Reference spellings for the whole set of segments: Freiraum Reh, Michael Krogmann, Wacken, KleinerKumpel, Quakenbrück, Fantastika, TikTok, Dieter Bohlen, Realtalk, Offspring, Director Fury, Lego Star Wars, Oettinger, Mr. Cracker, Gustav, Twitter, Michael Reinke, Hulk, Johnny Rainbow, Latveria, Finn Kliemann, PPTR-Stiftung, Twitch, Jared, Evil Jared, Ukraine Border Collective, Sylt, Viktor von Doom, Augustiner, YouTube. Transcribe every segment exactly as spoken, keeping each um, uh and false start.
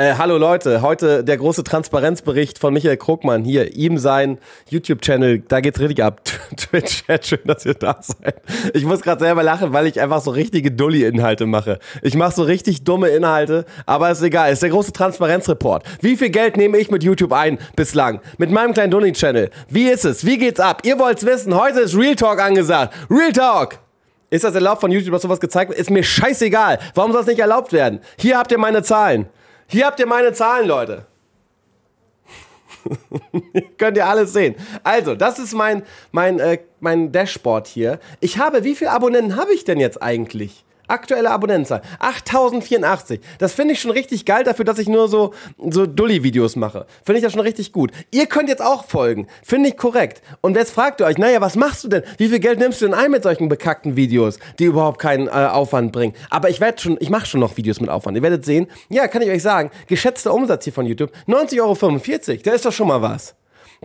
Äh, hallo Leute, heute der große Transparenzbericht von Michael Krogmann. Hier, ihm sein YouTube-Channel, da geht's richtig ab. Twitch-Chat, schön, dass ihr da seid. Ich muss gerade selber lachen, weil ich einfach so richtige Dulli-Inhalte mache. Ich mache so richtig dumme Inhalte, aber ist egal. Ist der große Transparenzreport. Wie viel Geld nehme ich mit YouTube ein bislang? Mit meinem kleinen Dulli-Channel. Wie ist es? Wie geht's ab? Ihr wollt's wissen, heute ist Real Talk angesagt. Real Talk! Ist das erlaubt von YouTube, dass sowas gezeigt wird? Ist mir scheißegal. Warum soll es nicht erlaubt werden? Hier habt ihr meine Zahlen. Hier habt ihr meine Zahlen, Leute. Könnt ihr alles sehen. Also, das ist mein, mein, äh, mein Dashboard hier. Ich habe, wie viele Abonnenten habe ich denn jetzt eigentlich? Aktuelle Abonnentenzahl. achttausendvierundachtzig. Das finde ich schon richtig geil dafür, dass ich nur so, so Dulli-Videos mache. Finde ich das schon richtig gut. Ihr könnt jetzt auch folgen. Finde ich korrekt. Und jetzt fragt ihr euch, naja, was machst du denn? Wie viel Geld nimmst du denn ein mit solchen bekackten Videos, die überhaupt keinen äh, Aufwand bringen? Aber ich werde schon, ich mache schon noch Videos mit Aufwand. Ihr werdet sehen, ja, kann ich euch sagen, geschätzter Umsatz hier von YouTube, neunzig Euro fünfundvierzig. Da ist doch schon mal was.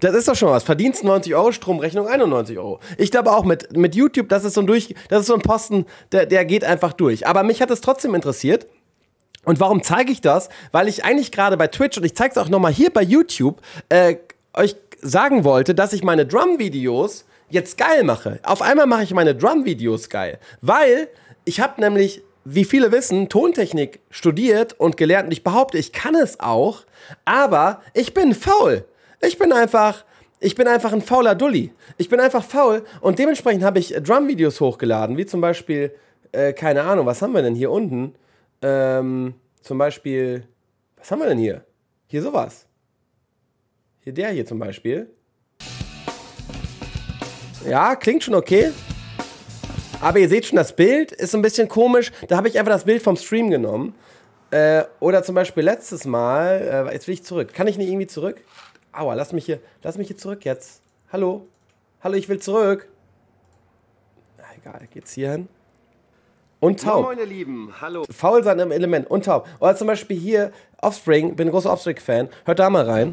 Das ist doch schon was. Verdienst neunzig Euro, Stromrechnung einundneunzig Euro. Ich glaube auch mit, mit YouTube, das ist so ein durch, das ist so ein Posten, der, der geht einfach durch. Aber mich hat es trotzdem interessiert. Und warum zeige ich das? Weil ich eigentlich gerade bei Twitch, und ich zeige es auch nochmal hier bei YouTube, äh, euch sagen wollte, dass ich meine Drum-Videos jetzt geil mache. Auf einmal mache ich meine Drum-Videos geil. Weil ich habe nämlich, wie viele wissen, Tontechnik studiert und gelernt. Und ich behaupte, ich kann es auch, aber ich bin faul. Ich bin einfach, ich bin einfach ein fauler Dulli. Ich bin einfach faul und dementsprechend habe ich Drum-Videos hochgeladen, wie zum Beispiel, äh, keine Ahnung, was haben wir denn hier unten? Ähm, zum Beispiel, was haben wir denn hier? Hier sowas. Hier der hier zum Beispiel. Ja, klingt schon okay. Aber ihr seht schon, das Bild ist ein bisschen komisch. Da habe ich einfach das Bild vom Stream genommen. Äh, oder zum Beispiel letztes Mal, äh, jetzt will ich zurück. Kann ich nicht irgendwie zurück? Aua, lass mich hier, lass mich hier zurück jetzt. Hallo? Hallo, ich will zurück. Na egal, geht's hier hin? Und taub. Moin, meine Lieben, hallo. Faul sein im Element, und taub. Oder zum Beispiel hier, Offspring, bin ein großer Offspring-Fan. Hört da mal rein.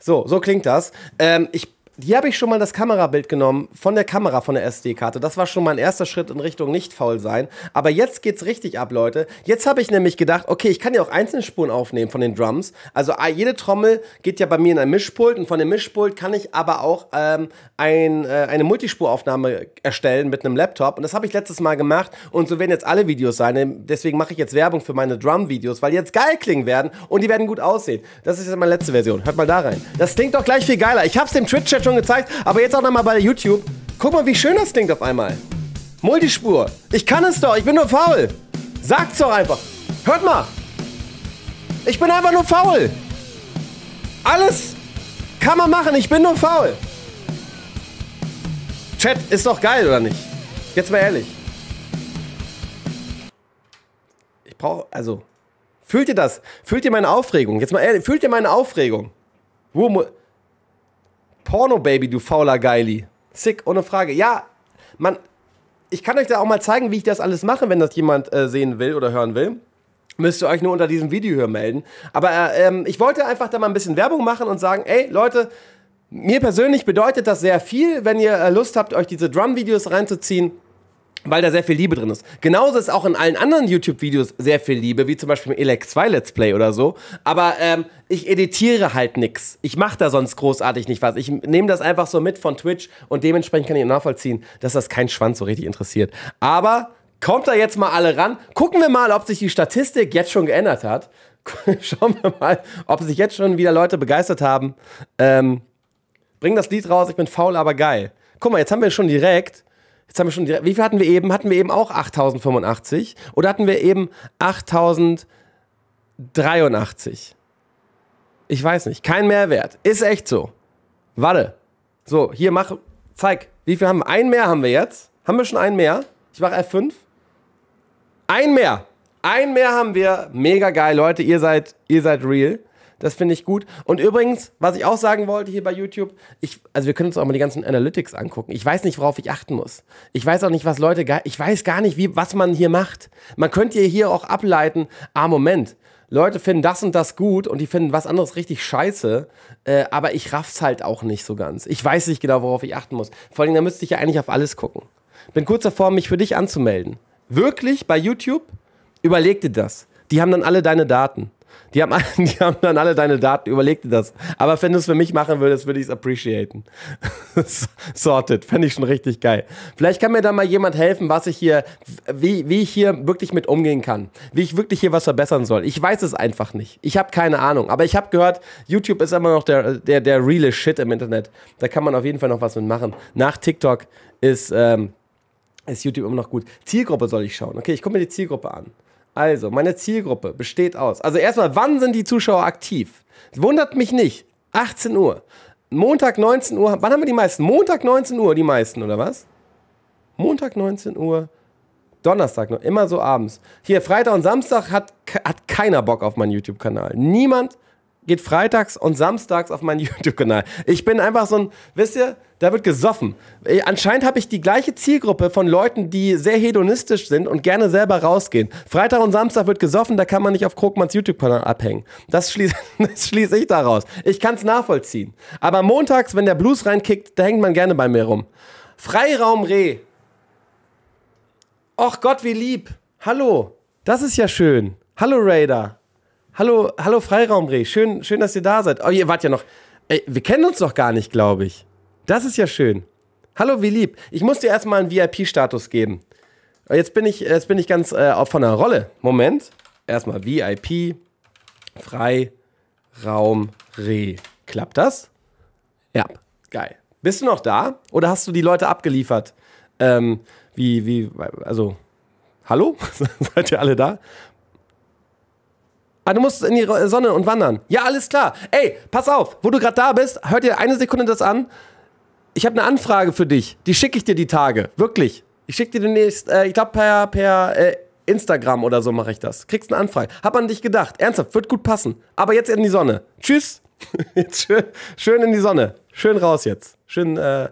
So, so klingt das. Ähm, ich Hier habe ich schon mal das Kamerabild genommen von der Kamera, von der S D-Karte. Das war schon mein erster Schritt in Richtung nicht faul sein. Aber jetzt geht's richtig ab, Leute. Jetzt habe ich nämlich gedacht, okay, ich kann ja auch einzelne Spuren aufnehmen von den Drums. Also jede Trommel geht ja bei mir in ein Mischpult und von dem Mischpult kann ich aber auch ähm, ein, äh, eine Multispuraufnahme erstellen mit einem Laptop. Und das habe ich letztes Mal gemacht und so werden jetzt alle Videos sein. Deswegen mache ich jetzt Werbung für meine Drum-Videos, weil die jetzt geil klingen werden und die werden gut aussehen. Das ist jetzt meine letzte Version. Hört mal da rein. Das klingt doch gleich viel geiler. Ich habe es dem Twitch-Chat schon gezeigt, aber jetzt auch nochmal bei YouTube. Guck mal, wie schön das klingt auf einmal. Multispur. Ich kann es doch, ich bin nur faul. Sagt's doch einfach. Hört mal. Ich bin einfach nur faul. Alles kann man machen, ich bin nur faul. Chat, ist doch geil, oder nicht? Jetzt mal ehrlich. Ich brauche, also, fühlt ihr das? Fühlt ihr meine Aufregung? Jetzt mal ehrlich, fühlt ihr meine Aufregung? Wo muss... Porno-Baby, du fauler Geili. Sick, ohne Frage. Ja, man, ich kann euch da auch mal zeigen, wie ich das alles mache, wenn das jemand äh, sehen will oder hören will. Müsst ihr euch nur unter diesem Video hier melden. Aber äh, ich wollte einfach da mal ein bisschen Werbung machen und sagen, ey, Leute, mir persönlich bedeutet das sehr viel, wenn ihr äh, Lust habt, euch diese Drum-Videos reinzuziehen. Weil da sehr viel Liebe drin ist. Genauso ist auch in allen anderen YouTube-Videos sehr viel Liebe, wie zum Beispiel im Elex zwei Let's Play oder so. Aber ähm, ich editiere halt nichts. Ich mache da sonst großartig nicht was. Ich nehme das einfach so mit von Twitch und dementsprechend kann ich nachvollziehen, dass das kein Schwanz so richtig interessiert. Aber kommt da jetzt mal alle ran. Gucken wir mal, ob sich die Statistik jetzt schon geändert hat. Schauen wir mal, ob sich jetzt schon wieder Leute begeistert haben. Ähm, bring das Lied raus, ich bin faul, aber geil. Guck mal, jetzt haben wir schon direkt... Jetzt haben wir schon, wie viel hatten wir eben? Hatten wir eben auch achttausendfünfundachtzig oder hatten wir eben achttausenddreiundachtzig? Ich weiß nicht, kein Mehrwert. Ist echt so. Warte. So, hier mach, zeig, wie viel haben wir? Ein mehr haben wir jetzt. Haben wir schon ein mehr? Ich mache F fünf. Ein mehr. Ein mehr haben wir. Mega geil, Leute. Ihr seid, ihr seid real. Das finde ich gut. Und übrigens, was ich auch sagen wollte hier bei YouTube, ich, also wir können uns auch mal die ganzen Analytics angucken. Ich weiß nicht, worauf ich achten muss. Ich weiß auch nicht, was Leute, ich weiß gar nicht, wie, was man hier macht. Man könnte hier auch ableiten, ah Moment, Leute finden das und das gut und die finden was anderes richtig scheiße, äh, aber ich raff's halt auch nicht so ganz. Ich weiß nicht genau, worauf ich achten muss. Vor allem, da müsste ich ja eigentlich auf alles gucken. Bin kurz davor, mich für dich anzumelden. wirklich bei YouTube? Überleg dir das. Die haben dann alle deine Daten. Die haben, die haben dann alle deine Daten, überleg dir das. Aber wenn du es für mich machen würdest, würde ich es appreciaten. Sorted, fände ich schon richtig geil. Vielleicht kann mir da mal jemand helfen, was ich hier, wie, wie ich hier wirklich mit umgehen kann. Wie ich wirklich hier was verbessern soll. Ich weiß es einfach nicht. Ich habe keine Ahnung. Aber ich habe gehört, YouTube ist immer noch der, der, der reale Shit im Internet. Da kann man auf jeden Fall noch was mit machen. Nach TikTok ist, ähm, ist YouTube immer noch gut. Zielgruppe soll ich schauen. Okay, ich gucke mir die Zielgruppe an. Also, meine Zielgruppe besteht aus. Also erstmal, wann sind die Zuschauer aktiv? Wundert mich nicht. achtzehn Uhr. Montag neunzehn Uhr. Wann haben wir die meisten? Montag neunzehn Uhr die meisten, oder was? Montag neunzehn Uhr. Donnerstag noch. Immer so abends. Hier, Freitag und Samstag hat, hat keiner Bock auf meinen YouTube-Kanal. Niemand geht freitags und samstags auf meinen YouTube-Kanal. Ich bin einfach so ein, wisst ihr, da wird gesoffen. Anscheinend habe ich die gleiche Zielgruppe von Leuten, die sehr hedonistisch sind und gerne selber rausgehen. Freitag und Samstag wird gesoffen, da kann man nicht auf Krogmanns YouTube-Kanal abhängen. Das schließe das schließ ich daraus. Ich kann es nachvollziehen. Aber montags, wenn der Blues reinkickt, da hängt man gerne bei mir rum. Freiraum Reh. Och Gott, wie lieb. Hallo, das ist ja schön. Hallo Raider. Hallo, hallo Freiraum Reh, schön, schön, dass ihr da seid. Oh, ihr wart ja noch, ey, wir kennen uns doch gar nicht, glaube ich. Das ist ja schön. Hallo, wie lieb. Ich muss dir erstmal einen V I P-Status geben. Jetzt bin ich, jetzt bin ich ganz äh, von der Rolle. Moment. Erstmal V I P, Freiraum Reh. Klappt das? Ja, geil. Bist du noch da? Oder hast du die Leute abgeliefert? Ähm, wie, wie, also, hallo? Seid ihr alle da? Ah, du musst in die Sonne und wandern. Ja, alles klar. Ey, pass auf, wo du gerade da bist, hört dir eine Sekunde das an. Ich habe eine Anfrage für dich. Die schicke ich dir die Tage. Wirklich. Ich schicke dir demnächst, äh, ich glaube, per, per äh, Instagram oder so mache ich das. Kriegst eine Anfrage. Hab an dich gedacht. Ernsthaft, wird gut passen. Aber jetzt in die Sonne. Tschüss. Jetzt schön, schön in die Sonne. Schön raus jetzt. Schön, äh,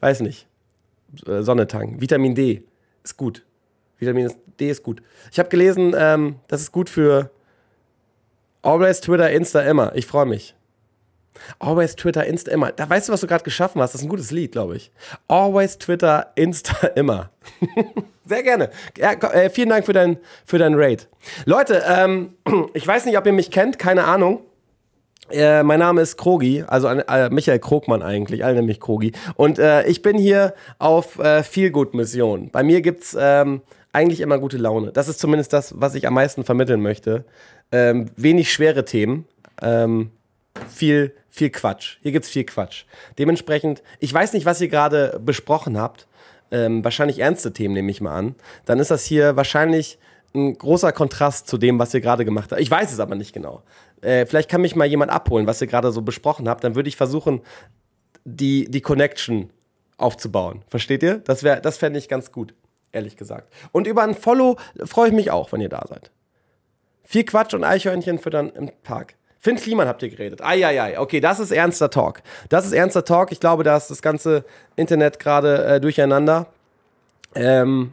weiß nicht. Sonne tanken. Vitamin D ist gut. Vitamin D ist gut. Ich habe gelesen, ähm, das ist gut für Always Twitter, Insta, immer. Ich freue mich. Always Twitter, Insta, immer. Da weißt du, was du gerade geschaffen hast. Das ist ein gutes Lied, glaube ich. Always Twitter, Insta, immer. Sehr gerne. Ja, äh, vielen Dank für deinen für dein Raid. Leute, ähm, ich weiß nicht, ob ihr mich kennt. Keine Ahnung. Äh, mein Name ist Krogi, also äh, Michael Krogmann eigentlich, alle nennen mich Krogi. Und äh, ich bin hier auf äh, Feelgood-Mission. Bei mir gibt es ähm, eigentlich immer gute Laune. Das ist zumindest das, was ich am meisten vermitteln möchte. Ähm, wenig schwere Themen, ähm, viel, viel Quatsch. Hier gibt's viel Quatsch. Dementsprechend, ich weiß nicht, was ihr gerade besprochen habt. Ähm, wahrscheinlich ernste Themen, nehme ich mal an. Dann ist das hier wahrscheinlich ein großer Kontrast zu dem, was ihr gerade gemacht habt. Ich weiß es aber nicht genau. Äh, vielleicht kann mich mal jemand abholen, was ihr gerade so besprochen habt. Dann würde ich versuchen, die, die Connection aufzubauen. Versteht ihr? Das wär, das fände ich ganz gut, ehrlich gesagt. Und über ein Follow freue ich mich auch, wenn ihr da seid. Viel Quatsch und Eichhörnchen füttern im Park. Finn Kliemann habt ihr geredet. Eieiei, okay, das ist ernster Talk. Das ist ernster Talk. Ich glaube, da ist das ganze Internet gerade äh, durcheinander. Ähm,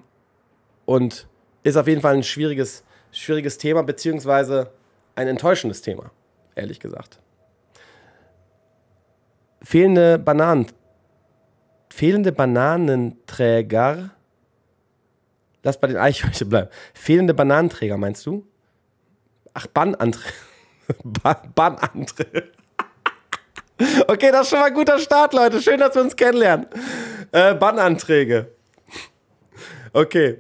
und ist auf jeden Fall ein schwieriges, schwieriges Thema, beziehungsweise ein enttäuschendes Thema, ehrlich gesagt. Fehlende Bananen... Fehlende Bananenträger... Lass bei den Eichhörnchen bleiben. Fehlende Bananenträger, meinst du? Ach, Bannanträge. Bannanträge. Okay, das ist schon mal ein guter Start, Leute. Schön, dass wir uns kennenlernen. Äh, Bannanträge. Okay.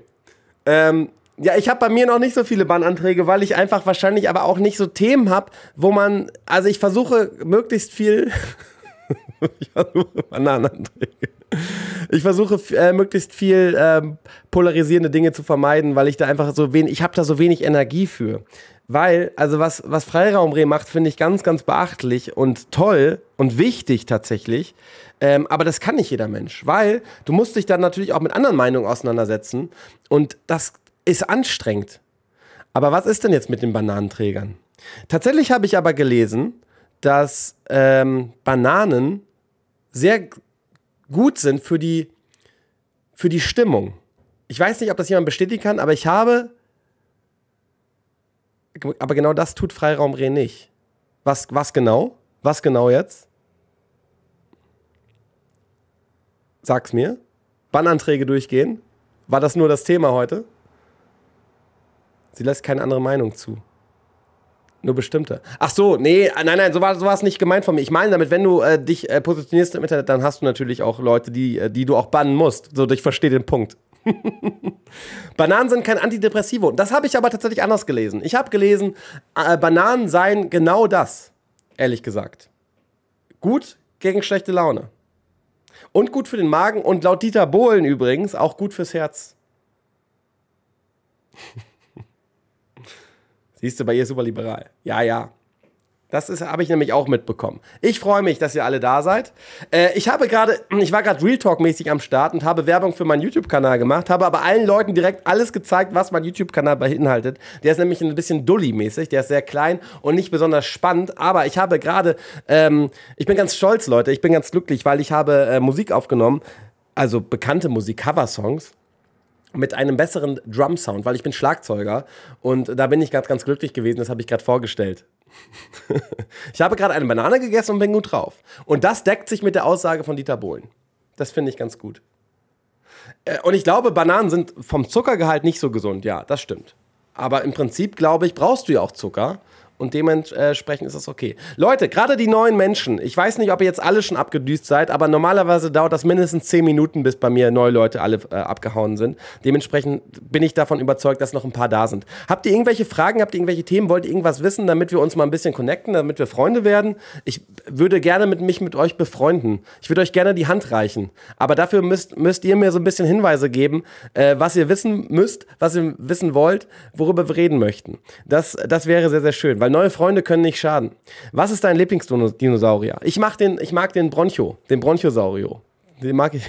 Ähm, ja, ich habe bei mir noch nicht so viele Bannanträge, weil ich einfach wahrscheinlich aber auch nicht so Themen habe, wo man... Also ich versuche möglichst viel... ich versuche Bananenanträge. Ich versuche äh, möglichst viel ähm, polarisierende Dinge zu vermeiden, weil ich da einfach so wenig... Ich habe da so wenig Energie für. Weil, also was, was Freiraum Reh macht, finde ich ganz, ganz beachtlich und toll und wichtig tatsächlich. Ähm, aber das kann nicht jeder Mensch, weil du musst dich dann natürlich auch mit anderen Meinungen auseinandersetzen und das ist anstrengend. Aber was ist denn jetzt mit den Bananenträgern? Tatsächlich habe ich aber gelesen, dass ähm, Bananen sehr gut sind für die, für die Stimmung. Ich weiß nicht, ob das jemand bestätigen kann, aber ich habe... Aber genau das tut Freiraum Reh nicht. Was, was genau? Was genau jetzt? Sag's mir. Bannanträge durchgehen? War das nur das Thema heute? Sie lässt keine andere Meinung zu. Nur bestimmte. Ach so, nee, nein, nein, so war, so war es nicht gemeint von mir. Ich meine damit, wenn du äh, dich äh, positionierst im Internet, dann hast du natürlich auch Leute, die, äh, die du auch bannen musst. So, ich verstehe den Punkt. Bananen sind kein Antidepressivo. Das habe ich aber tatsächlich anders gelesen. Ich habe gelesen, äh, Bananen seien genau das, ehrlich gesagt. Gut gegen schlechte Laune. Und gut für den Magen und laut Dieter Bohlen übrigens auch gut fürs Herz. Siehst du, bei ihr super liberal. Ja, ja. Das habe ich nämlich auch mitbekommen. Ich freue mich, dass ihr alle da seid. Äh, ich habe gerade, ich war gerade Real Talk-mäßig am Start und habe Werbung für meinen YouTube-Kanal gemacht, habe aber allen Leuten direkt alles gezeigt, was mein YouTube-Kanal beinhaltet. Der ist nämlich ein bisschen dulli-mäßig, der ist sehr klein und nicht besonders spannend, aber ich habe gerade, ähm, ich bin ganz stolz, Leute, ich bin ganz glücklich, weil ich habe äh, Musik aufgenommen, also bekannte Musik, Cover-Songs, mit einem besseren Drum-Sound, weil ich bin Schlagzeuger und da bin ich gerade ganz glücklich gewesen, das habe ich gerade vorgestellt. Ich habe gerade eine Banane gegessen und bin gut drauf. Und das deckt sich mit der Aussage von Dieter Bohlen. Das finde ich ganz gut. Und ich glaube, Bananen sind vom Zuckergehalt nicht so gesund. Ja, das stimmt. Aber im Prinzip, glaube ich, brauchst du ja auch Zucker. Und dementsprechend ist das okay. Leute, gerade die neuen Menschen. Ich weiß nicht, ob ihr jetzt alle schon abgedüst seid, aber normalerweise dauert das mindestens zehn Minuten, bis bei mir neue Leute alle äh, abgehauen sind. Dementsprechend bin ich davon überzeugt, dass noch ein paar da sind. Habt ihr irgendwelche Fragen? Habt ihr irgendwelche Themen? Wollt ihr irgendwas wissen, damit wir uns mal ein bisschen connecten, damit wir Freunde werden? Ich würde gerne mit mich mit euch befreunden. Ich würde euch gerne die Hand reichen. Aber dafür müsst, müsst ihr mir so ein bisschen Hinweise geben, äh, was ihr wissen müsst, was ihr wissen wollt, worüber wir reden möchten. Das, das wäre sehr, sehr schön, weil neue Freunde können nicht schaden. Was ist dein Lieblingsdinosaurier? Ich mag den, ich mag den Broncho, den Bronchosaurio. Den mag ich,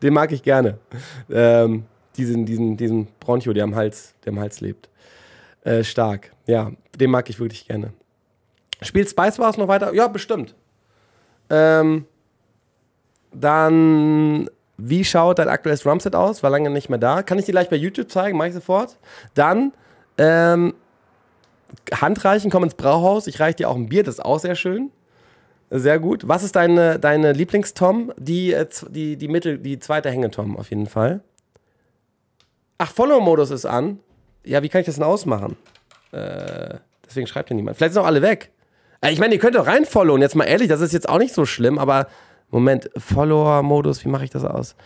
den mag ich gerne. Ähm, diesen, diesen, diesen Broncho, der am Hals, der am Hals lebt. Äh, stark, ja, den mag ich wirklich gerne. Spielt Spice Wars noch weiter? Ja, bestimmt. Ähm, dann... Wie schaut dein aktuelles Drumset aus? War lange nicht mehr da. Kann ich dir gleich bei YouTube zeigen? Mach ich sofort. Dann, ähm, Handreichen, komm ins Brauhaus. Ich reiche dir auch ein Bier, das ist auch sehr schön. Sehr gut. Was ist deine, deine Lieblingstom? Die, die, die, Mittel, die zweite Hängetom auf jeden Fall. Ach, Follow-Modus ist an. Ja, wie kann ich das denn ausmachen? Äh, deswegen schreibt ja niemand. Vielleicht sind auch alle weg. Äh, ich meine, ihr könnt doch reinfollowen. Jetzt mal ehrlich, das ist jetzt auch nicht so schlimm, aber... Moment, Follower-Modus, wie mache ich das aus?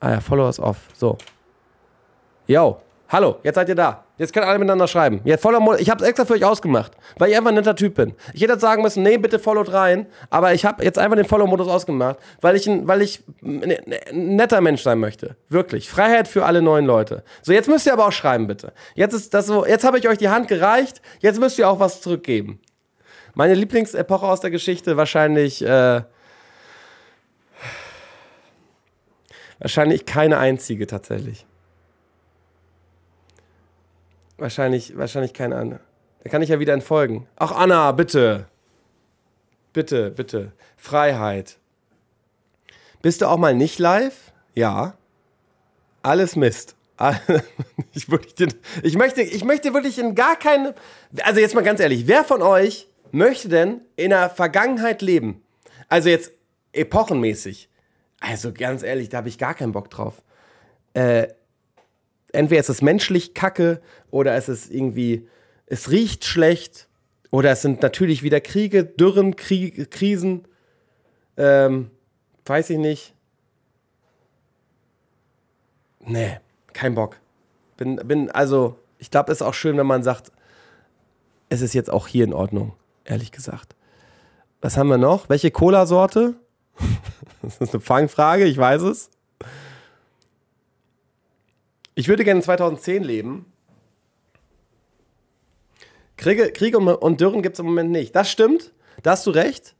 Ah ja, Follower ist off, so. Yo, hallo, jetzt seid ihr da. Jetzt könnt alle miteinander schreiben. Ja, Follower-Modus, ich habe es extra für euch ausgemacht, weil ich einfach ein netter Typ bin. Ich hätte jetzt sagen müssen, nee, bitte followt rein, aber ich habe jetzt einfach den Follow-Modus ausgemacht, weil ich, weil ich ein netter Mensch sein möchte. Wirklich, Freiheit für alle neuen Leute. So, jetzt müsst ihr aber auch schreiben, bitte. Jetzt ist das so, jetzt habe ich euch die Hand gereicht, jetzt müsst ihr auch was zurückgeben. Meine Lieblingsepoche aus der Geschichte wahrscheinlich, äh, Wahrscheinlich keine einzige tatsächlich. Wahrscheinlich, wahrscheinlich keine andere. Da kann ich ja wieder entfolgen. Ach Anna, bitte. Bitte, bitte. Freiheit. Bist du auch mal nicht live? Ja. Alles Mist. Ich, wirklich den, ich, möchte, ich möchte wirklich in gar keine... Also jetzt mal ganz ehrlich, wer von euch möchte denn in der Vergangenheit leben? Also jetzt epochenmäßig. Also ganz ehrlich, da habe ich gar keinen Bock drauf. Äh, entweder ist es menschlich kacke oder es ist irgendwie, es riecht schlecht oder es sind natürlich wieder Kriege, Dürren, Kriege, Krisen. Ähm, weiß ich nicht. Nee, kein Bock. Bin, bin, also, ich glaube, es ist auch schön, wenn man sagt, es ist jetzt auch hier in Ordnung, ehrlich gesagt. Was haben wir noch? Welche Cola-Sorte? Das ist eine Fangfrage, ich weiß es. Ich würde gerne zweitausendzehn leben. Kriege, Kriege und Dürren gibt es im Moment nicht. Das stimmt, da hast du recht.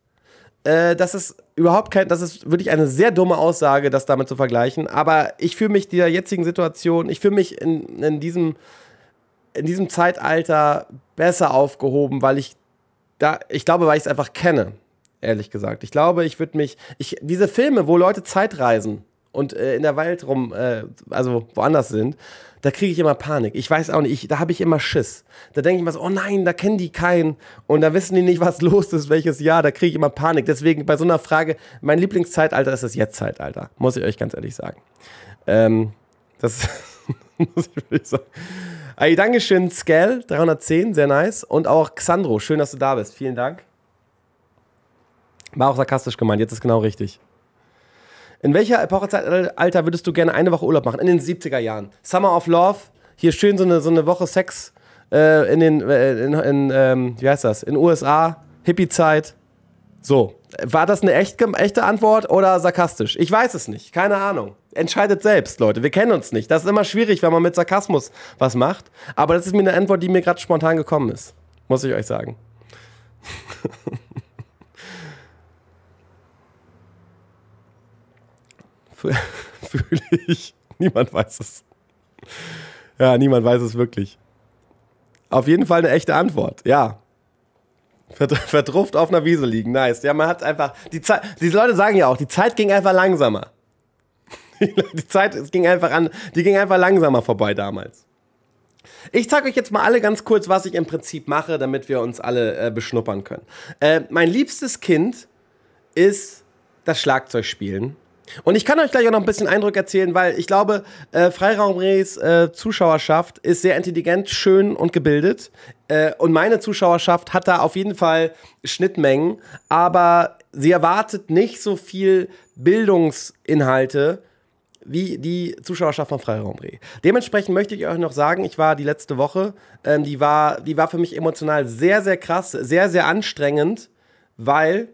Äh, das ist überhaupt kein, das ist wirklich eine sehr dumme Aussage, das damit zu vergleichen. Aber ich fühle mich der jetzigen Situation, ich fühle mich in, in, diesem, in diesem Zeitalter besser aufgehoben, weil ich da, ich glaube, weil ich es einfach kenne. Ehrlich gesagt. Ich glaube, ich würde mich... Ich, diese Filme, wo Leute Zeit reisen und äh, in der Welt rum, äh, also woanders sind, da kriege ich immer Panik. Ich weiß auch nicht, ich, da habe ich immer Schiss. Da denke ich mir so, oh nein, da kennen die keinen und da wissen die nicht, was los ist, welches Jahr. Da kriege ich immer Panik. Deswegen bei so einer Frage, mein Lieblingszeitalter ist das Jetzt-Zeitalter. Muss ich euch ganz ehrlich sagen. Ähm, das muss ich wirklich sagen. Ey, Dankeschön, Skell, dreihundertzehn, sehr nice. Und auch Xandro, schön, dass du da bist. Vielen Dank. War auch sarkastisch gemeint, jetzt ist genau richtig. In welcher Epochezeitalter würdest du gerne eine Woche Urlaub machen? In den siebziger Jahren. Summer of Love, hier schön so eine, so eine Woche Sex äh, in den, äh, in, in ähm, wie heißt das, in U S A, Hippie-Zeit. So, war das eine echt, echte Antwort oder sarkastisch? Ich weiß es nicht, keine Ahnung. Entscheidet selbst, Leute, wir kennen uns nicht. Das ist immer schwierig, wenn man mit Sarkasmus was macht. Aber das ist mir eine Antwort, die mir gerade spontan gekommen ist. Muss ich euch sagen. Fühle ich. Niemand weiß es. Ja, niemand weiß es wirklich. Auf jeden Fall eine echte Antwort, ja. Verdruft auf einer Wiese liegen, nice. Ja, man hat einfach, die Zeit, diese Leute sagen ja auch, die Zeit ging einfach langsamer. Die Zeit es ging einfach an, die ging einfach langsamer vorbei damals. Ich zeige euch jetzt mal alle ganz kurz, was ich im Prinzip mache, damit wir uns alle äh, beschnuppern können. Äh, mein liebstes Kind ist das Schlagzeugspielen. Und ich kann euch gleich auch noch ein bisschen Eindruck erzählen, weil ich glaube, äh, Freiraum Rehs äh, Zuschauerschaft ist sehr intelligent, schön und gebildet. Äh, und meine Zuschauerschaft hat da auf jeden Fall Schnittmengen, aber sie erwartet nicht so viel Bildungsinhalte wie die Zuschauerschaft von Freiraum Reh. Dementsprechend möchte ich euch noch sagen, ich war die letzte Woche, ähm, die war, die war für mich emotional sehr, sehr krass, sehr, sehr anstrengend, weil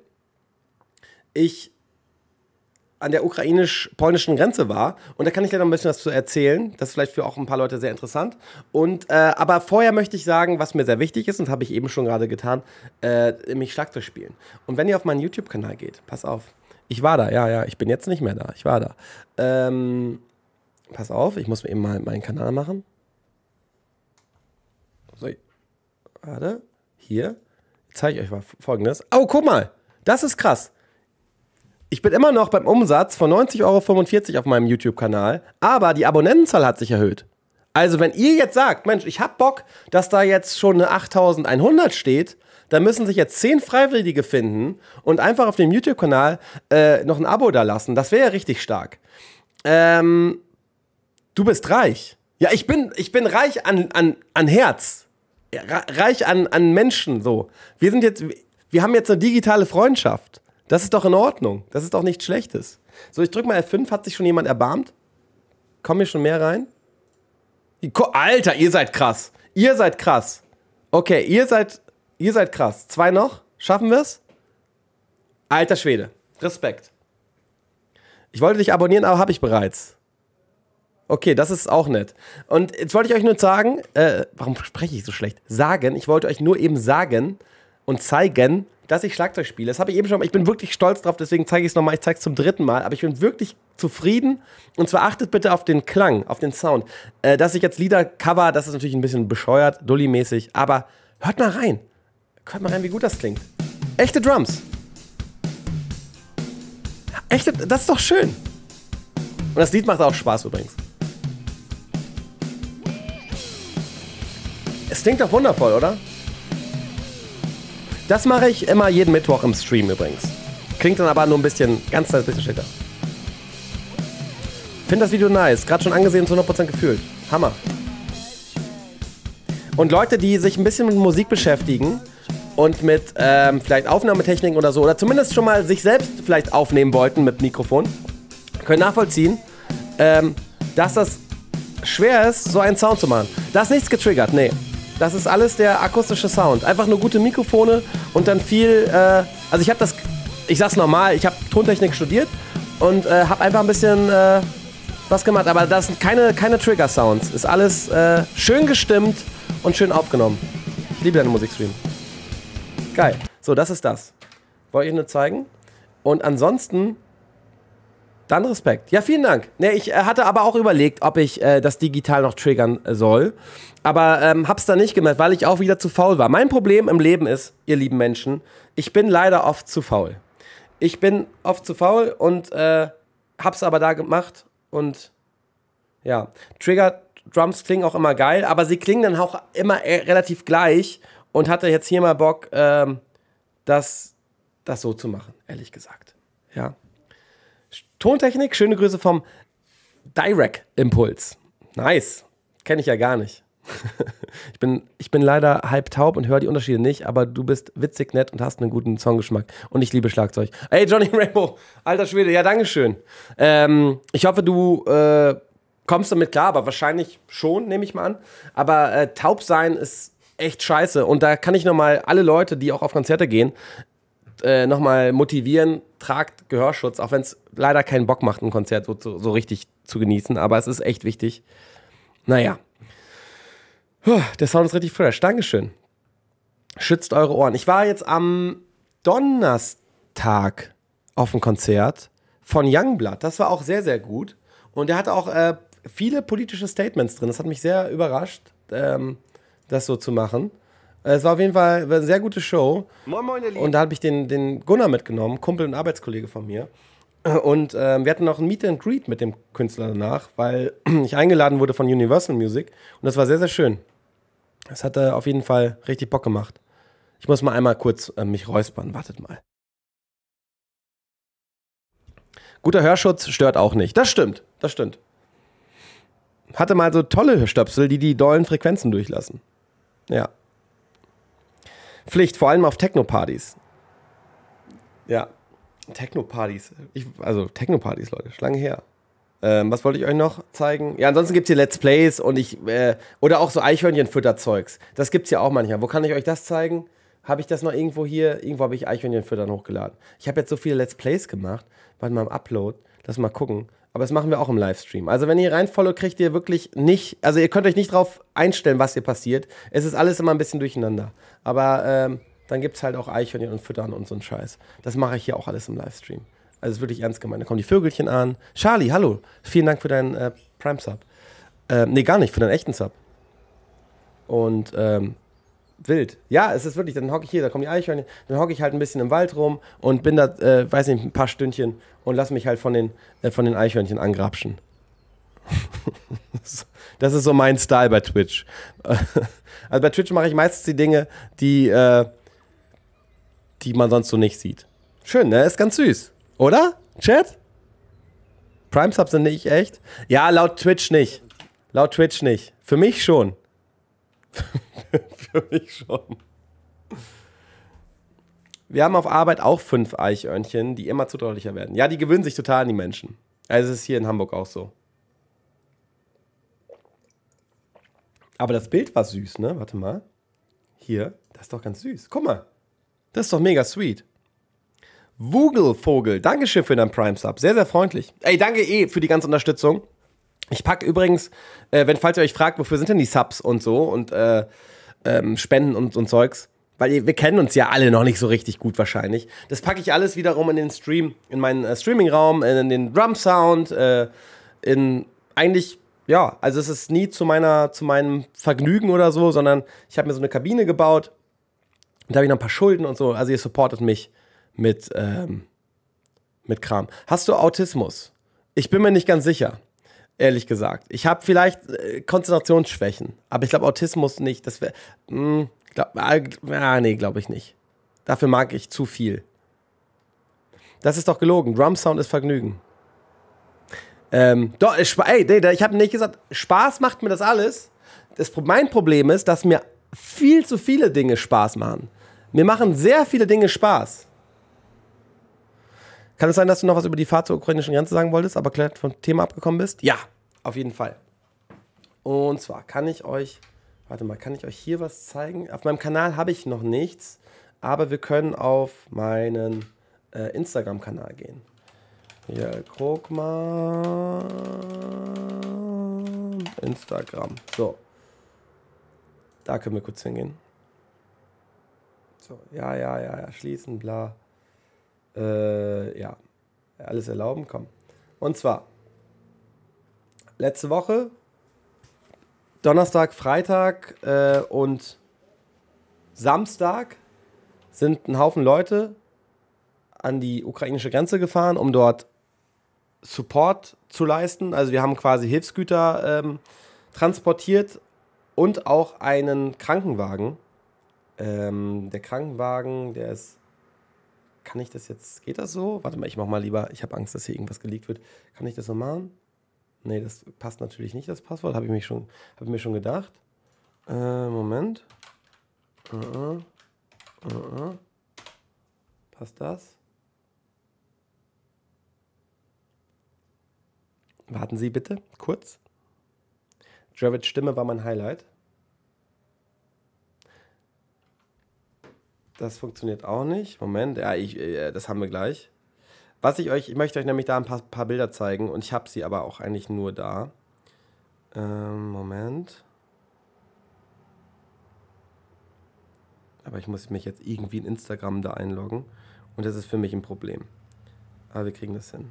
ich an der ukrainisch-polnischen Grenze war. Und da kann ich dir noch ein bisschen was zu erzählen. Das ist vielleicht für auch ein paar Leute sehr interessant. Und, äh, aber vorher möchte ich sagen, was mir sehr wichtig ist, und habe ich eben schon gerade getan, äh, mich Schlagzeug spielen. Und wenn ihr auf meinen YouTube-Kanal geht, pass auf. Ich war da, ja, ja. Ich bin jetzt nicht mehr da. Ich war da. Ähm, pass auf, ich muss mir eben mal meinen Kanal machen. So, warte. Hier. Zeige ich euch mal Folgendes. Oh, guck mal. Das ist krass. Ich bin immer noch beim Umsatz von neunzig Euro fünfundvierzig auf meinem YouTube-Kanal, aber die Abonnentenzahl hat sich erhöht. Also wenn ihr jetzt sagt, Mensch, ich hab Bock, dass da jetzt schon eine achttausendeinhundert steht, dann müssen sich jetzt zehn Freiwillige finden und einfach auf dem YouTube-Kanal äh, noch ein Abo da lassen. Das wäre ja richtig stark. Ähm, du bist reich. Ja, ich bin, ich bin reich an, an, an Herz. Reich an, an Menschen, so. Wir sind jetzt, wir haben jetzt eine digitale Freundschaft. Das ist doch in Ordnung. Das ist doch nichts Schlechtes. So, ich drück mal F fünf. Hat sich schon jemand erbarmt? Kommen hier schon mehr rein? Alter, ihr seid krass. Ihr seid krass. Okay, ihr seid, ihr seid krass. Zwei noch? Schaffen wir es? Alter Schwede. Respekt. Ich wollte dich abonnieren, aber habe ich bereits. Okay, das ist auch nett. Und jetzt wollte ich euch nur sagen, äh, warum spreche ich so schlecht? Sagen, ich wollte euch nur eben sagen und zeigen, dass ich Schlagzeug spiele. Das habe ich eben schon mal. Ich bin wirklich stolz drauf, deswegen zeige ich es nochmal. Ich zeige es zum dritten Mal. Aber ich bin wirklich zufrieden. Und zwar achtet bitte auf den Klang, auf den Sound. Äh, dass ich jetzt Lieder cover, das ist natürlich ein bisschen bescheuert, dulli-mäßig. Aber hört mal rein. Hört mal rein, wie gut das klingt. Echte Drums. Echte, das ist doch schön. Und das Lied macht auch Spaß übrigens. Es klingt doch wundervoll, oder? Das mache ich immer jeden Mittwoch im Stream übrigens. Klingt dann aber nur ein bisschen, ganz ein bisschen schicker. Finde das Video nice. Gerade schon angesehen, zu hundert Prozent gefühlt. Hammer. Und Leute, die sich ein bisschen mit Musik beschäftigen und mit ähm, vielleicht Aufnahmetechniken oder so, oder zumindest schon mal sich selbst vielleicht aufnehmen wollten mit Mikrofon, können nachvollziehen, ähm, dass das schwer ist, so einen Sound zu machen. Da ist nichts getriggert, nee. Das ist alles der akustische Sound. Einfach nur gute Mikrofone und dann viel, äh, also ich habe das, ich sag's normal, ich habe Tontechnik studiert und äh, habe einfach ein bisschen äh, was gemacht. Aber das sind keine, keine Trigger-Sounds. Ist alles äh, schön gestimmt und schön aufgenommen. Ich liebe deine Musikstream. Geil. So, das ist das. Wollte ich nur zeigen. Und ansonsten, dann Respekt. Ja, vielen Dank. Nee, ich äh, hatte aber auch überlegt, ob ich äh, das digital noch triggern äh, soll. Aber ähm, hab's da nicht gemacht, weil ich auch wieder zu faul war. Mein Problem im Leben ist, ihr lieben Menschen, ich bin leider oft zu faul. Ich bin oft zu faul und äh, hab's aber da gemacht. Und ja, Trigger-Drums klingen auch immer geil, aber sie klingen dann auch immer äh, relativ gleich. Und hatte jetzt hier mal Bock, äh, das, das so zu machen, ehrlich gesagt. Ja. Tontechnik, schöne Grüße vom Direct Impuls. Nice. Kenne ich ja gar nicht. Ich bin, ich bin leider halb taub und höre die Unterschiede nicht, aber du bist witzig, nett und hast einen guten Songgeschmack. Und ich liebe Schlagzeug. Hey, Johnny Rainbow, alter Schwede, ja, dankeschön. Ähm, ich hoffe, du äh, kommst damit klar, aber wahrscheinlich schon, nehme ich mal an. Aber äh, taub sein ist echt scheiße. Und da kann ich nochmal alle Leute, die auch auf Konzerte gehen, äh, nochmal motivieren, tragt Gehörschutz, auch wenn es leider keinen Bock macht, ein Konzert so, so, so richtig zu genießen. Aber es ist echt wichtig. Naja. Puh, der Sound ist richtig fresh. Dankeschön. Schützt eure Ohren. Ich war jetzt am Donnerstag auf dem Konzert von Youngblood. Das war auch sehr, sehr gut. Und er hat auch äh, viele politische Statements drin. Das hat mich sehr überrascht, ähm, das so zu machen. Es war auf jeden Fall eine sehr gute Show. Moin, moin, ihr Lieben. Und da habe ich den, den Gunnar mitgenommen, Kumpel und Arbeitskollege von mir. Und äh, wir hatten noch ein Meet and Greet mit dem Künstler danach, weil ich eingeladen wurde von Universal Music. Und das war sehr, sehr schön. Das hat äh, auf jeden Fall richtig Bock gemacht. Ich muss mal einmal kurz äh, mich räuspern. Wartet mal. Guter Hörschutz stört auch nicht. Das stimmt, das stimmt. Hatte mal so tolle Hörstöpsel, die die dollen Frequenzen durchlassen. Ja. Pflicht, vor allem auf Techno-Partys. Ja, Techno-Partys. Also Techno-Partys, Leute, schon lange her. Ähm, was wollte ich euch noch zeigen? Ja, ansonsten gibt es hier Let's Plays und ich, äh, oder auch so Eichhörnchenfütterzeugs. Das gibt es ja auch manchmal. Wo kann ich euch das zeigen? Habe ich das noch irgendwo hier? Irgendwo habe ich Eichhörnchenfüttern hochgeladen. Ich habe jetzt so viele Let's Plays gemacht. Warte mal, im Upload. Lass mal gucken. Aber das machen wir auch im Livestream. Also wenn ihr reinfollowt, kriegt ihr wirklich nicht, also ihr könnt euch nicht drauf einstellen, was hier passiert. Es ist alles immer ein bisschen durcheinander. Aber ähm, dann gibt es halt auch Eichhörnchen und Füttern und so einen Scheiß. Das mache ich hier auch alles im Livestream. Also es ist wirklich ernst gemeint. Da kommen die Vögelchen an. Charlie, hallo. Vielen Dank für deinen äh, Prime-Sub. Ähm, nee, gar nicht, für deinen echten Sub. Und, ähm, wild. Ja, es ist wirklich, dann hocke ich hier, da kommen die Eichhörnchen, dann hocke ich halt ein bisschen im Wald rum und bin da, äh, weiß nicht, ein paar Stündchen und lass mich halt von den, äh, von den Eichhörnchen angrapschen. Das ist so mein Style bei Twitch. Also bei Twitch mache ich meistens die Dinge, die, äh, die man sonst so nicht sieht. Schön, ne? Ist ganz süß. Oder? Chat? Prime-Subs sind nicht echt? Ja, laut Twitch nicht. Laut Twitch nicht. Für mich schon. Für mich schon. Wir haben auf Arbeit auch fünf Eichhörnchen, die immer zutraulicher werden. Ja, die gewöhnen sich total an die Menschen. Also es ist hier in Hamburg auch so. Aber das Bild war süß, ne? Warte mal. Hier, das ist doch ganz süß. Guck mal. Das ist doch mega sweet. Wugelvogel, Dankeschön für deinen Prime-Sub. Sehr, sehr freundlich. Ey, danke eh für die ganze Unterstützung. Ich packe übrigens, äh, wenn falls ihr euch fragt, wofür sind denn die Subs und so und äh, ähm, Spenden und, und Zeugs, weil wir kennen uns ja alle noch nicht so richtig gut wahrscheinlich. Das packe ich alles wiederum in den Stream, in meinen äh, Streaming-Raum, in den Drum-Sound, äh, in eigentlich, ja, also es ist nie zu meiner, zu meinem Vergnügen oder so, sondern ich habe mir so eine Kabine gebaut und da habe ich noch ein paar Schulden und so. Also ihr supportet mich mit, ähm, mit Kram. Hast du Autismus? Ich bin mir nicht ganz sicher. Ehrlich gesagt. Ich habe vielleicht äh, Konzentrationsschwächen, aber ich glaube Autismus nicht. Das wäre, glaub, äh, ah, nee, glaube ich nicht. Dafür mag ich zu viel. Das ist doch gelogen. Drum Sound ist Vergnügen. Ähm, doch, ich, ey, ich habe nicht gesagt, Spaß macht mir das alles. Das, mein Problem ist, dass mir viel zu viele Dinge Spaß machen. Mir machen sehr viele Dinge Spaß. Kann es sein, dass du noch was über die Fahrt zur ukrainischen Grenze sagen wolltest, aber klar vom Thema abgekommen bist? Ja, auf jeden Fall. Und zwar kann ich euch, warte mal, kann ich euch hier was zeigen? Auf meinem Kanal habe ich noch nichts, aber wir können auf meinen äh, Instagram-Kanal gehen. Hier, Krogmann, Instagram. So, da können wir kurz hingehen. So, ja, ja, ja, ja, schließen, bla. Äh, ja, alles erlauben, komm. Und zwar, letzte Woche, Donnerstag, Freitag äh, und Samstag sind ein Haufen Leute an die ukrainische Grenze gefahren, um dort Support zu leisten. Also wir haben quasi Hilfsgüter ähm, transportiert und auch einen Krankenwagen. Ähm, der Krankenwagen, der ist... Kann ich das jetzt, geht das so? Warte mal, ich mach mal lieber, ich habe Angst, dass hier irgendwas geleakt wird. Kann ich das so machen? Nee, das passt natürlich nicht, das Passwort, habe ich, hab ich mir schon gedacht. Äh, Moment. Uh-uh. Uh-uh. Passt das? Warten Sie bitte, kurz. Jareds Stimme war mein Highlight. Das funktioniert auch nicht. Moment, ja, ich, das haben wir gleich. Was ich euch, ich möchte euch nämlich da ein paar, paar Bilder zeigen und ich habe sie aber auch eigentlich nur da. Ähm, Moment. Aber ich muss mich jetzt irgendwie in Instagram da einloggen und das ist für mich ein Problem. Aber wir kriegen das hin.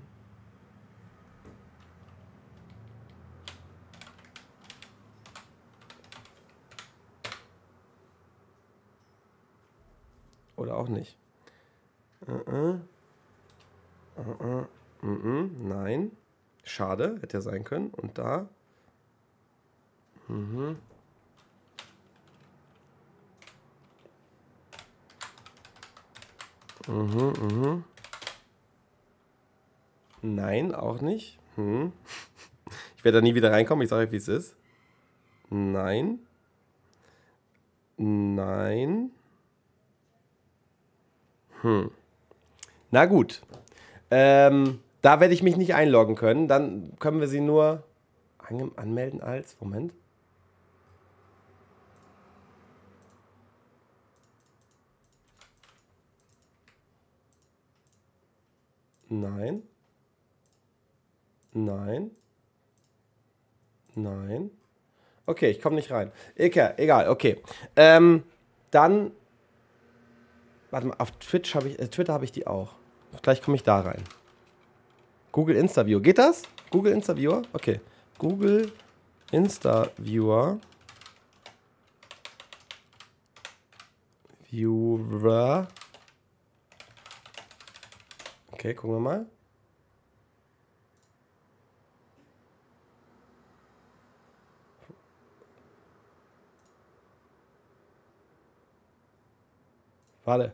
Oder auch nicht. Uh-uh. Uh-uh. Uh-uh. Nein. Schade, hätte ja sein können. Und da. Mhm. Mhm, mhm. Nein, auch nicht. Hm. Ich werde da nie wieder reinkommen, ich sage euch, wie es ist. Nein. Nein. Hm. Na gut. Ähm, da werde ich mich nicht einloggen können. Dann können wir sie nur an anmelden als... Moment. Nein. Nein. Nein. Okay, ich komme nicht rein. Egal, egal, okay. Ähm, dann... Warte mal, auf Twitch habe ich, äh, Twitter habe ich die auch. Gleich komme ich da rein. Google Insta-Viewer. Geht das? Google Insta-Viewer? Okay. Google Insta-Viewer. Viewer. Okay, gucken wir mal. Warte.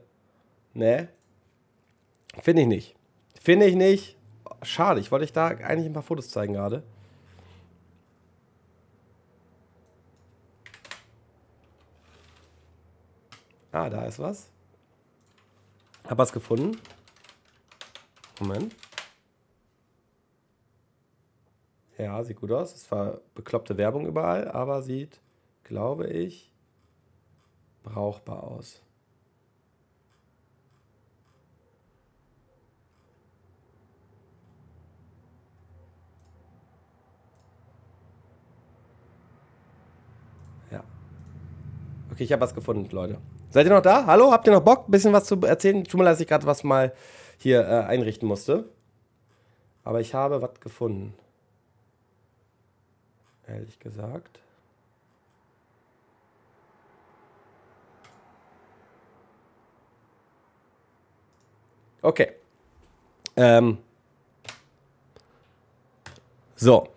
Nee. Finde ich nicht. Finde ich nicht. Schade, ich wollte euch da eigentlich ein paar Fotos zeigen gerade. Ah, da ist was. Hab was gefunden. Moment. Ja, sieht gut aus. Es war bekloppte Werbung überall, aber sieht, glaube ich, brauchbar aus. Okay, ich habe was gefunden, Leute. Seid ihr noch da? Hallo? Habt ihr noch Bock, ein bisschen was zu erzählen? Tut mir leid, dass ich gerade was mal hier äh, einrichten musste. Aber ich habe was gefunden. Ehrlich gesagt. Okay. Ähm. So.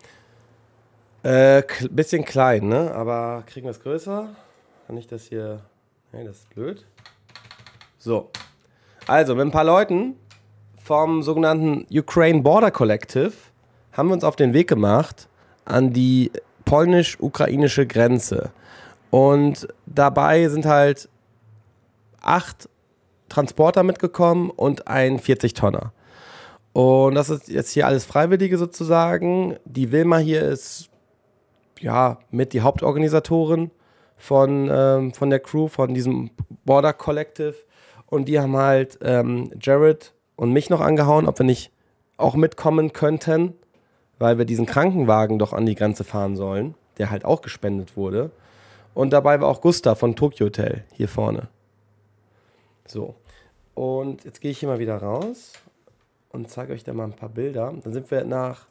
Äh, bisschen klein, ne? Aber kriegen wir es größer? Kann ich das hier... Nein, das ist blöd. So. Also, mit ein paar Leuten vom sogenannten Ukraine Border Collective haben wir uns auf den Weg gemacht an die polnisch-ukrainische Grenze. Und dabei sind halt acht Transporter mitgekommen und ein vierzig-Tonner. Und das ist jetzt hier alles Freiwillige sozusagen. Die Wilma hier ist ja mit die Hauptorganisatorin von, ähm, von der Crew, von diesem Border Collective, und die haben halt ähm, Jared und mich noch angehauen, ob wir nicht auch mitkommen könnten, weil wir diesen Krankenwagen doch an die Grenze fahren sollen, der halt auch gespendet wurde, und dabei war auch Gustav von Tokio Hotel hier vorne. So, und jetzt gehe ich hier mal wieder raus und zeige euch da mal ein paar Bilder. Dann sind wir nach,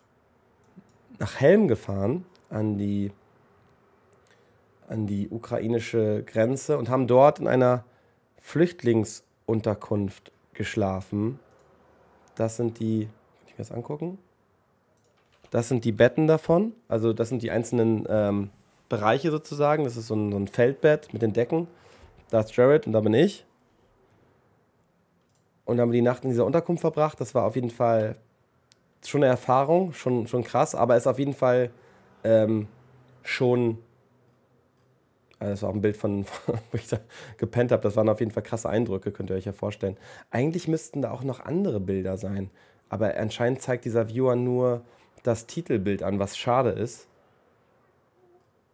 nach Helm gefahren, an die an die ukrainische Grenze, und haben dort in einer Flüchtlingsunterkunft geschlafen. Das sind die, kann ich mir das angucken? Das sind die Betten davon, also das sind die einzelnen ähm, Bereiche sozusagen. Das ist so ein, so ein Feldbett mit den Decken. Da ist Jared und da bin ich. Und haben wir die Nacht in dieser Unterkunft verbracht. Das war auf jeden Fall schon eine Erfahrung, schon, schon krass, aber ist auf jeden Fall ähm, schon Also das war auch ein Bild von, wo ich da gepennt habe. Das waren auf jeden Fall krasse Eindrücke, könnt ihr euch ja vorstellen. Eigentlich müssten da auch noch andere Bilder sein. Aber anscheinend zeigt dieser Viewer nur das Titelbild an, was schade ist.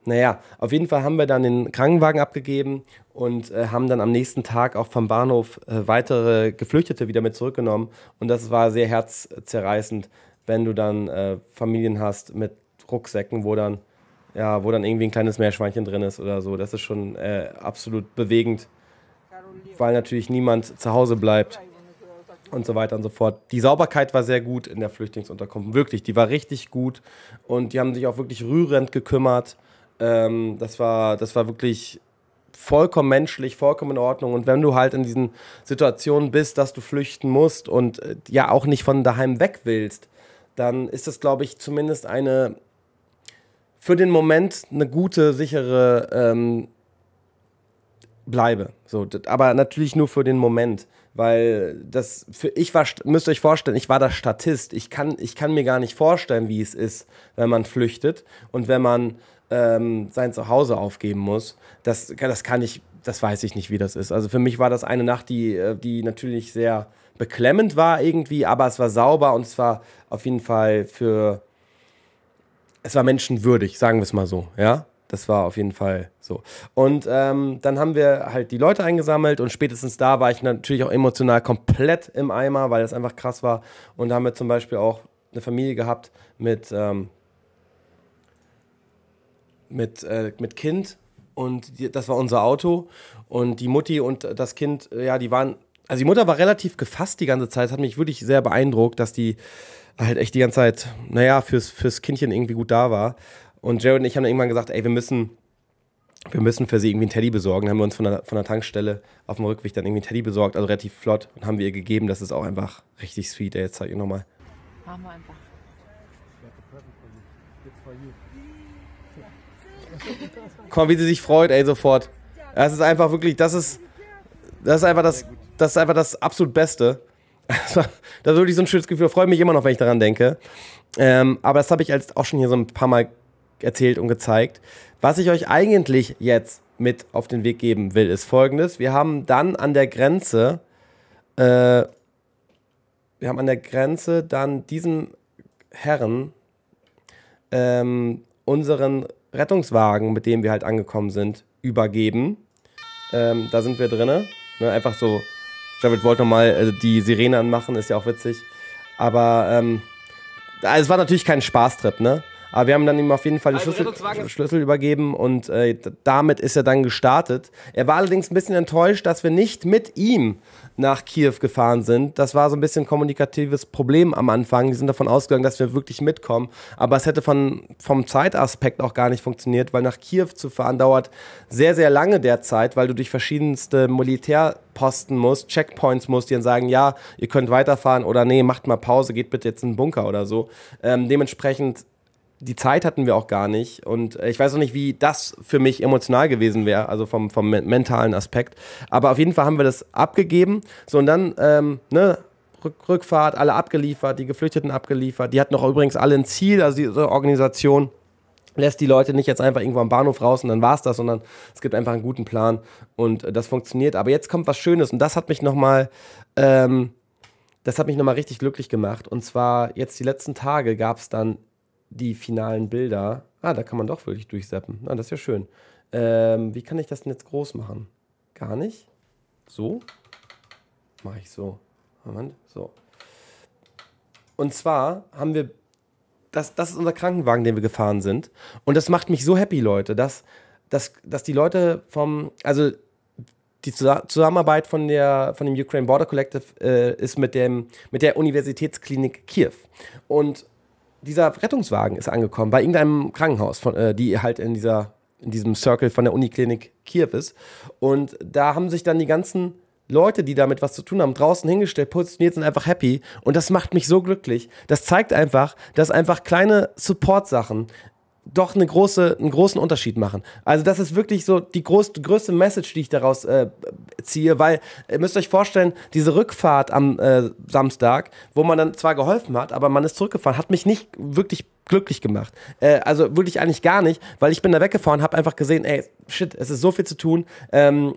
Naja, auf jeden Fall haben wir dann den Krankenwagen abgegeben und äh, haben dann am nächsten Tag auch vom Bahnhof äh, weitere Geflüchtete wieder mit zurückgenommen. Und das war sehr herzzerreißend, wenn du dann äh, Familien hast mit Rucksäcken, wo dann, ja, wo dann irgendwie ein kleines Meerschweinchen drin ist oder so. Das ist schon äh, absolut bewegend, weil natürlich niemand zu Hause bleibt und so weiter und so fort. Die Sauberkeit war sehr gut in der Flüchtlingsunterkunft, wirklich, die war richtig gut und die haben sich auch wirklich rührend gekümmert. Das war, das war wirklich vollkommen menschlich, vollkommen in Ordnung. Und wenn du halt in diesen Situationen bist, dass du flüchten musst und ja auch nicht von daheim weg willst, dann ist das, glaube ich, zumindest eine, für den Moment eine gute, sichere ähm, Bleibe. So, aber natürlich nur für den Moment, weil das, für, ich war, müsst ihr euch vorstellen, ich war da Statist. Ich kann, ich kann mir gar nicht vorstellen, wie es ist, wenn man flüchtet und wenn man sein Zuhause aufgeben muss, das, das kann ich, das weiß ich nicht, wie das ist. Also für mich war das eine Nacht, die, die natürlich sehr beklemmend war irgendwie, aber es war sauber und es war auf jeden Fall für, es war menschenwürdig, sagen wir es mal so, ja. Das war auf jeden Fall so. Und ähm, dann haben wir halt die Leute eingesammelt und spätestens da war ich natürlich auch emotional komplett im Eimer, weil das einfach krass war. Und da haben wir zum Beispiel auch eine Familie gehabt mit ähm, Mit, äh, mit Kind und die, das war unser Auto und die Mutti und das Kind, ja, die waren, also die Mutter war relativ gefasst die ganze Zeit, hat mich wirklich sehr beeindruckt, dass die halt echt die ganze Zeit, naja, fürs, fürs Kindchen irgendwie gut da war. Und Jared und ich haben dann irgendwann gesagt, ey, wir müssen, wir müssen für sie irgendwie einen Teddy besorgen. Dann haben wir uns von der, von der Tankstelle auf dem Rückweg dann irgendwie einen Teddy besorgt, also relativ flott und haben wir ihr gegeben, das ist auch einfach richtig sweet, ey, jetzt zeig ich nochmal. Machen wir einfach. Komm, wie sie sich freut, ey, sofort. Das ist einfach wirklich, das ist, das ist einfach das, das ist einfach das absolut Beste. Das war, das ist wirklich so ein schönes Gefühl, freut mich immer noch, wenn ich daran denke. Ähm, aber das habe ich jetzt auch schon hier so ein paar Mal erzählt und gezeigt. Was ich euch eigentlich jetzt mit auf den Weg geben will, ist Folgendes. Wir haben dann an der Grenze, äh, wir haben an der Grenze dann diesem Herren ähm, unseren Rettungswagen, mit dem wir halt angekommen sind, übergeben. Ähm, da sind wir drinne. Ne, einfach so, Jared wollte nochmal äh, die Sirene anmachen, ist ja auch witzig. Aber ähm, also es war natürlich kein Spaßtrip, ne? Aber wir haben dann ihm auf jeden Fall den also Schlüssel, Schlüssel übergeben und äh, damit ist er dann gestartet. Er war allerdings ein bisschen enttäuscht, dass wir nicht mit ihm nach Kiew gefahren sind. Das war so ein bisschen ein kommunikatives Problem am Anfang. Die sind davon ausgegangen, dass wir wirklich mitkommen. Aber es hätte von, vom Zeitaspekt auch gar nicht funktioniert, weil nach Kiew zu fahren dauert sehr, sehr lange derzeit, weil du durch verschiedenste Militärposten musst, Checkpoints musst, die dann sagen, ja, ihr könnt weiterfahren oder nee, macht mal Pause, geht bitte jetzt in den Bunker oder so. Ähm, dementsprechend die Zeit hatten wir auch gar nicht und ich weiß auch nicht, wie das für mich emotional gewesen wäre, also vom, vom mentalen Aspekt, aber auf jeden Fall haben wir das abgegeben, so und dann, ähm, ne, Rück Rückfahrt, alle abgeliefert, die Geflüchteten abgeliefert, die hatten auch übrigens alle ein Ziel, also diese Organisation lässt die Leute nicht jetzt einfach irgendwo am Bahnhof raus und dann war's das, sondern es gibt einfach einen guten Plan und das funktioniert, aber jetzt kommt was Schönes und das hat mich nochmal, ähm, das hat mich nochmal richtig glücklich gemacht und zwar jetzt die letzten Tage gab es dann die finalen Bilder. Ah, da kann man doch wirklich durchzappen. Ah, das ist ja schön. Ähm, wie kann ich das denn jetzt groß machen? Gar nicht. So? Mache ich so. Moment, so. Und zwar haben wir, das, das ist unser Krankenwagen, den wir gefahren sind. Und das macht mich so happy, Leute, dass, dass, dass die Leute vom, also die Zusammenarbeit von, der, von dem Ukraine Border Collective äh, ist mit, dem, mit der Universitätsklinik Kiew. Und dieser Rettungswagen ist angekommen bei irgendeinem Krankenhaus, von, äh, die halt in, dieser, in diesem Circle von der Uniklinik Kiew ist. Und da haben sich dann die ganzen Leute, die damit was zu tun haben, draußen hingestellt, positioniert, sind einfach happy. Und das macht mich so glücklich. Das zeigt einfach, dass einfach kleine Support-Sachen doch eine große, einen großen Unterschied machen. Also das ist wirklich so die groß, größte Message, die ich daraus äh, ziehe, weil ihr müsst euch vorstellen, diese Rückfahrt am äh, Samstag, wo man dann zwar geholfen hat, aber man ist zurückgefahren, hat mich nicht wirklich glücklich gemacht. Äh, also wirklich eigentlich gar nicht, weil ich bin da weggefahren, habe einfach gesehen, ey, shit, es ist so viel zu tun, ähm,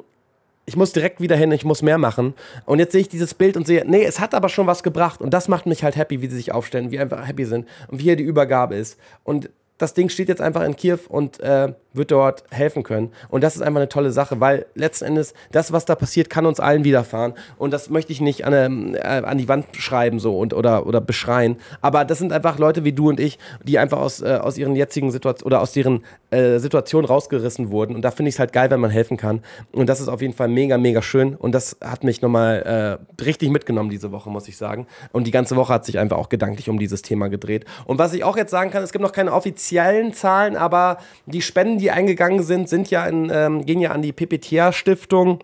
ich muss direkt wieder hin, ich muss mehr machen. Und jetzt sehe ich dieses Bild und sehe, nee, es hat aber schon was gebracht. Und das macht mich halt happy, wie sie sich aufstellen, wie einfach happy sind und wie hier die Übergabe ist. Und das Ding steht jetzt einfach in Kiew und äh, wird dort helfen können. Und das ist einfach eine tolle Sache, weil letzten Endes das, was da passiert, kann uns allen widerfahren. Und das möchte ich nicht an, eine, äh, an die Wand schreiben so und, oder, oder beschreien. Aber das sind einfach Leute wie du und ich, die einfach aus, äh, aus ihren jetzigen Situationen oder aus deren äh, Situation rausgerissen wurden. Und da finde ich es halt geil, wenn man helfen kann. Und das ist auf jeden Fall mega, mega schön. Und das hat mich nochmal äh, richtig mitgenommen diese Woche, muss ich sagen. Und die ganze Woche hat sich einfach auch gedanklich um dieses Thema gedreht. Und was ich auch jetzt sagen kann, es gibt noch keine offizielle Zahlen, aber die Spenden, die eingegangen sind, sind ja in, ähm, gehen ja an die P P T R-Stiftung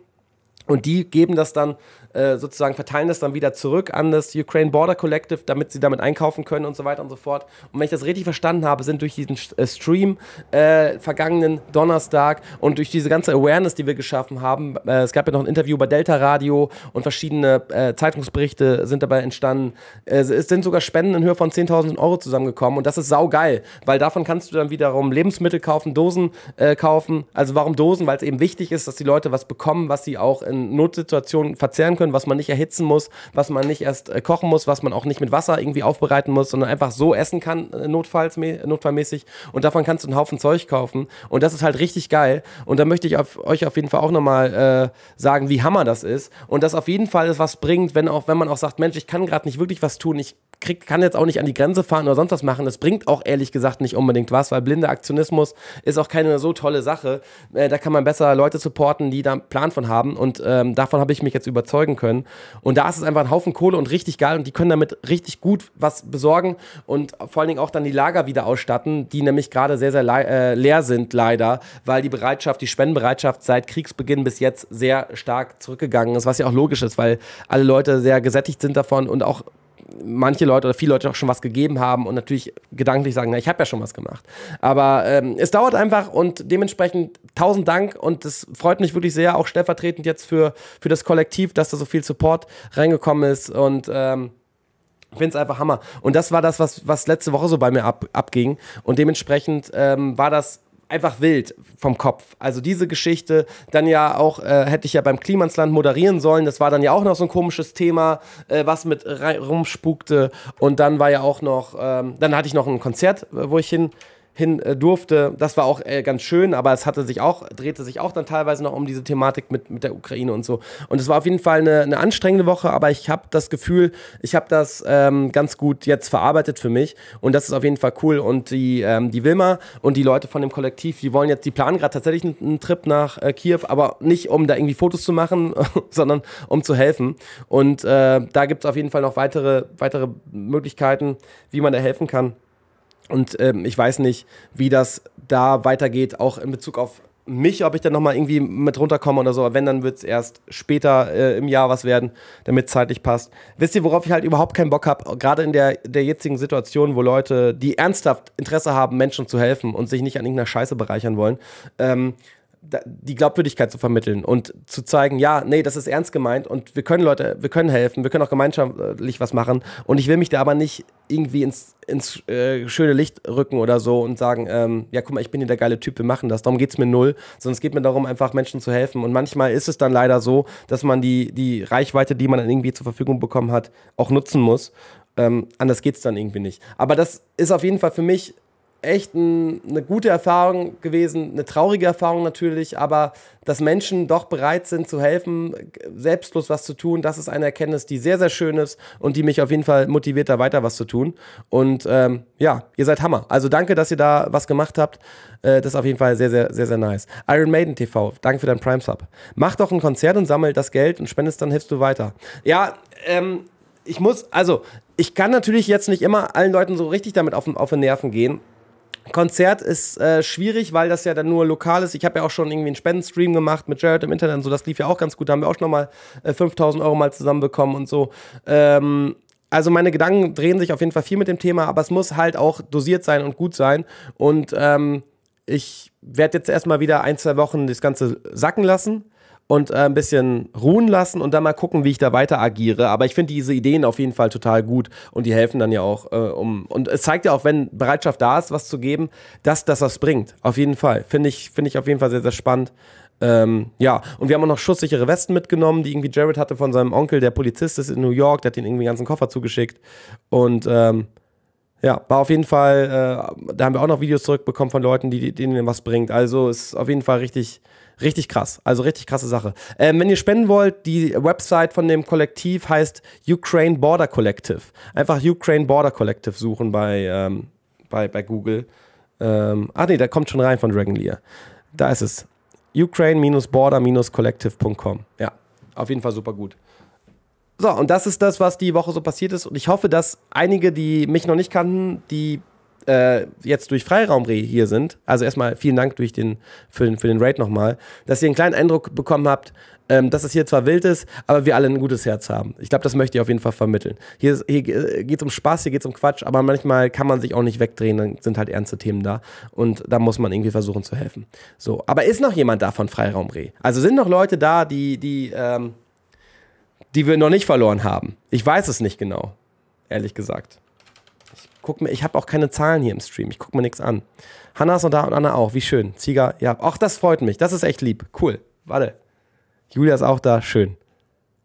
und die geben das dann äh, sozusagen, verteilen das dann wieder zurück an das Ukraine Border Collective, damit sie damit einkaufen können und so weiter und so fort. Und wenn ich das richtig verstanden habe, sind durch diesen äh, Stream äh, vergangenen Donnerstag und durch diese ganze Awareness, die wir geschaffen haben, äh, es gab ja noch ein Interview bei Delta Radio und verschiedene äh, Zeitungsberichte sind dabei entstanden. Äh, es sind sogar Spenden in Höhe von zehntausend Euro zusammengekommen und das ist saugeil, weil davon kannst du dann wiederum Lebensmittel kaufen, Dosen äh, kaufen. Also warum Dosen? Weil es eben wichtig ist, dass die Leute was bekommen, was sie auch in Notsituationen verzehren können, was man nicht erhitzen muss, was man nicht erst äh, kochen muss, was man auch nicht mit Wasser irgendwie aufbereiten muss, sondern einfach so essen kann, äh, notfalls, notfallmäßig. Und davon kannst du einen Haufen Zeug kaufen. Und das ist halt richtig geil. Und da möchte ich auf, euch auf jeden Fall auch nochmal äh, sagen, wie hammer das ist. Und das auf jeden Fall ist was bringt, wenn, auch, wenn man auch sagt, Mensch, ich kann gerade nicht wirklich was tun, ich krieg, kann jetzt auch nicht an die Grenze fahren oder sonst was machen. Das bringt auch ehrlich gesagt nicht unbedingt was, weil blinder Aktionismus ist auch keine so tolle Sache. Äh, da kann man besser Leute supporten, die da einen Plan von haben. Und ähm, davon habe ich mich jetzt überzeugen können. Und da ist es einfach ein Haufen Kohle und richtig geil. Und die können damit richtig gut was besorgen und vor allen Dingen auch dann die Lager wieder ausstatten, die nämlich gerade sehr, sehr le äh, leer sind leider, weil die Bereitschaft, die Spendenbereitschaft seit Kriegsbeginn bis jetzt sehr stark zurückgegangen ist, was ja auch logisch ist, weil alle Leute sehr gesättigt sind davon und auch manche Leute oder viele Leute auch schon was gegeben haben und natürlich gedanklich sagen, na, ich habe ja schon was gemacht. Aber ähm, es dauert einfach und dementsprechend tausend Dank und das freut mich wirklich sehr, auch stellvertretend jetzt für, für das Kollektiv, dass da so viel Support reingekommen ist und ähm, ich finde es einfach Hammer. Und das war das, was, was letzte Woche so bei mir ab, abging und dementsprechend ähm, war das einfach wild vom Kopf. Also diese Geschichte, dann ja auch, äh, hätte ich ja beim Klimansland moderieren sollen, das war dann ja auch noch so ein komisches Thema, äh, was mit rumspukte und dann war ja auch noch, ähm, dann hatte ich noch ein Konzert, wo ich hin, hin äh, durfte, das war auch äh, ganz schön, aber es hatte sich auch, drehte sich auch dann teilweise noch um diese Thematik mit, mit der Ukraine und so. Und es war auf jeden Fall eine, eine anstrengende Woche, aber ich habe das Gefühl, ich habe das ähm, ganz gut jetzt verarbeitet für mich und das ist auf jeden Fall cool und die, ähm, die Wilma und die Leute von dem Kollektiv, die wollen jetzt, die planen gerade tatsächlich einen, einen Trip nach äh, Kiew, aber nicht, um da irgendwie Fotos zu machen, sondern um zu helfen und äh, da gibt es auf jeden Fall noch weitere, weitere Möglichkeiten, wie man da helfen kann. Und ähm, ich weiß nicht, wie das da weitergeht, auch in Bezug auf mich, ob ich da nochmal irgendwie mit runterkomme oder so. Aber wenn, dann wird es erst später äh, im Jahr was werden, damit zeitlich passt. Wisst ihr, worauf ich halt überhaupt keinen Bock habe? Gerade in der, der jetzigen Situation, wo Leute, die ernsthaft Interesse haben, Menschen zu helfen und sich nicht an irgendeiner Scheiße bereichern wollen, ähm, die Glaubwürdigkeit zu vermitteln und zu zeigen, ja, nee, das ist ernst gemeint und wir können Leute, wir können helfen, wir können auch gemeinschaftlich was machen und ich will mich da aber nicht irgendwie ins, ins äh, schöne Licht rücken oder so und sagen, ähm, ja, guck mal, ich bin hier der geile Typ, wir machen das, darum geht's mir null, sondern es geht mir darum, einfach Menschen zu helfen und manchmal ist es dann leider so, dass man die, die Reichweite, die man dann irgendwie zur Verfügung bekommen hat, auch nutzen muss, ähm, anders geht's dann irgendwie nicht. Aber das ist auf jeden Fall für mich echt ein, eine gute Erfahrung gewesen, eine traurige Erfahrung natürlich, aber dass Menschen doch bereit sind zu helfen, selbstlos was zu tun, das ist eine Erkenntnis, die sehr, sehr schön ist und die mich auf jeden Fall motiviert, da weiter was zu tun. Und ähm, ja, ihr seid Hammer. Also danke, dass ihr da was gemacht habt. Äh, das ist auf jeden Fall sehr, sehr, sehr, sehr nice. Iron Maiden T V, danke für deinen Prime Sub. Mach doch ein Konzert und sammel das Geld und spendest, dann hilfst du weiter. Ja, ähm, ich muss, also, ich kann natürlich jetzt nicht immer allen Leuten so richtig damit auf, auf den Nerven gehen. Konzert ist äh, schwierig, weil das ja dann nur lokal ist. Ich habe ja auch schon irgendwie einen Spendenstream gemacht mit Jared im Internet und so. Das lief ja auch ganz gut. Da haben wir auch schon mal äh, fünftausend Euro mal zusammenbekommen und so. Ähm, also meine Gedanken drehen sich auf jeden Fall viel mit dem Thema, aber es muss halt auch dosiert sein und gut sein. Und ähm, ich werde jetzt erstmal wieder ein, zwei Wochen das Ganze sacken lassen. und äh, ein bisschen ruhen lassen und dann mal gucken, wie ich da weiter agiere. Aber ich finde diese Ideen auf jeden Fall total gut und die helfen dann ja auch äh, um. Und es zeigt ja auch, wenn Bereitschaft da ist, was zu geben, dass das was bringt. Auf jeden Fall. Finde ich, finde ich auf jeden Fall sehr, sehr spannend. Ähm, ja, und wir haben auch noch schusssichere Westen mitgenommen, die irgendwie Jared hatte von seinem Onkel, der Polizist ist in New York, der hat den irgendwie den ganzen Koffer zugeschickt. Und ähm, ja, war auf jeden Fall, äh, da haben wir auch noch Videos zurückbekommen von Leuten, die, denen was bringt. Also ist auf jeden Fall richtig, richtig krass. Also richtig krasse Sache. Ähm, wenn ihr spenden wollt, die Website von dem Kollektiv heißt Ukraine Border Collective. Einfach Ukraine Border Collective suchen bei, ähm, bei, bei Google. Ähm, ach nee, da kommt schon rein von Dragonlear. Da ist es. Ukraine Border Collective punkt com. Ja, auf jeden Fall super gut. So, und das ist das, was die Woche so passiert ist. Und ich hoffe, dass einige, die mich noch nicht kannten, die äh, jetzt durch Freiraum Reh hier sind, also erstmal vielen Dank durch den, für, den, für den Raid nochmal, dass ihr einen kleinen Eindruck bekommen habt, ähm, dass es hier zwar wild ist, aber wir alle ein gutes Herz haben. Ich glaube, das möchte ich auf jeden Fall vermitteln. Hier, hier geht es um Spaß, hier geht es um Quatsch, aber manchmal kann man sich auch nicht wegdrehen, dann sind halt ernste Themen da. Und da muss man irgendwie versuchen zu helfen. So, aber ist noch jemand da von Freiraum Reh? Also sind noch Leute da, die... die ähm, die wir noch nicht verloren haben. Ich weiß es nicht genau, ehrlich gesagt. Ich guck mir, ich habe auch keine Zahlen hier im Stream. Ich gucke mir nichts an. Hannah ist noch da und Anna auch. Wie schön. Ziga, ja. Ach, das freut mich. Das ist echt lieb. Cool. Warte. Julia ist auch da. Schön.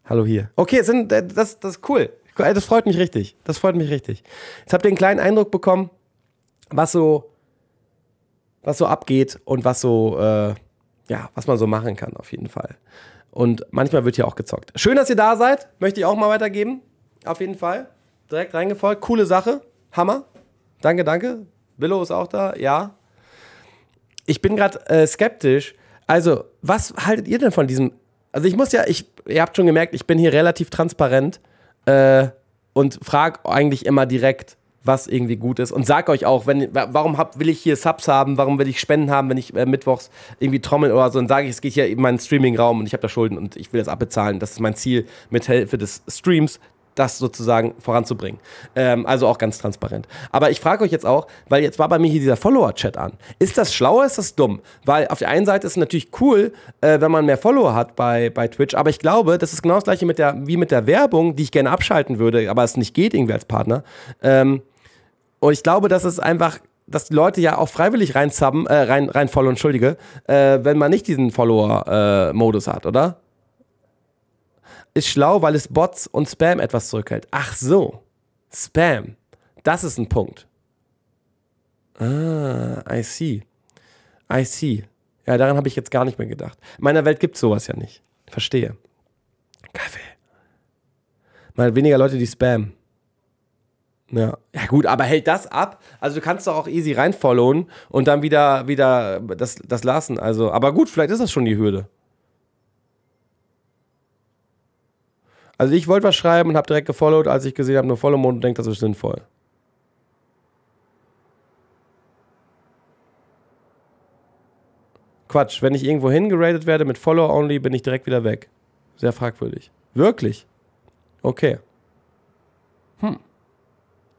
Hallo hier. Okay, sind, das, das ist cool. Das freut mich richtig. Das freut mich richtig. Jetzt habt ihr einen kleinen Eindruck bekommen, was so, was so abgeht und was so, äh, ja, was man so machen kann auf jeden Fall. Und manchmal wird hier auch gezockt. Schön, dass ihr da seid. Möchte ich auch mal weitergeben. Auf jeden Fall. Direkt reingefolgt. Coole Sache. Hammer. Danke, danke. Billo ist auch da. Ja. Ich bin gerade äh, skeptisch. Also, was haltet ihr denn von diesem... Also, ich muss ja... Ich, ihr habt schon gemerkt, ich bin hier relativ transparent äh, und frage eigentlich immer direkt, was irgendwie gut ist. Und sag euch auch, wenn, warum hab, will ich hier Subs haben, warum will ich Spenden haben, wenn ich äh, mittwochs irgendwie trommel oder so, dann sage ich, es geht hier in meinen Streaming-Raum und ich habe da Schulden und ich will das abbezahlen. Das ist mein Ziel, mit Hilfe des Streams das sozusagen voranzubringen. Ähm, also auch ganz transparent. Aber ich frage euch jetzt auch, weil jetzt war bei mir hier dieser Follower-Chat an. Ist das schlau oder ist das dumm? Weil auf der einen Seite ist es natürlich cool, äh, wenn man mehr Follower hat bei, bei Twitch, aber ich glaube, das ist genau das gleiche mit der, wie mit der Werbung, die ich gerne abschalten würde, aber es nicht geht irgendwie als Partner. Ähm, Und ich glaube, dass es einfach, dass die Leute ja auch freiwillig rein subben, äh, rein, rein followen, entschuldige, äh, wenn man nicht diesen Follower-Modus äh, hat, oder? Ist schlau, weil es Bots und Spam etwas zurückhält. Ach so, Spam. Das ist ein Punkt. Ah, I see. I see. Ja, daran habe ich jetzt gar nicht mehr gedacht. In meiner Welt gibt es sowas ja nicht. Verstehe. Kaffee. Mal weniger Leute, die spammen. Ja. Ja gut, aber hält das ab? Also du kannst doch auch easy reinfollowen und dann wieder, wieder das, das lassen. Also, aber gut, vielleicht ist das schon die Hürde. Also ich wollte was schreiben und habe direkt gefollowt, als ich gesehen habe, nur Follow-Mode und denke, das ist sinnvoll. Quatsch, wenn ich irgendwo hingeratet werde mit Follow-Only, bin ich direkt wieder weg. Sehr fragwürdig. Wirklich? Okay. Hm.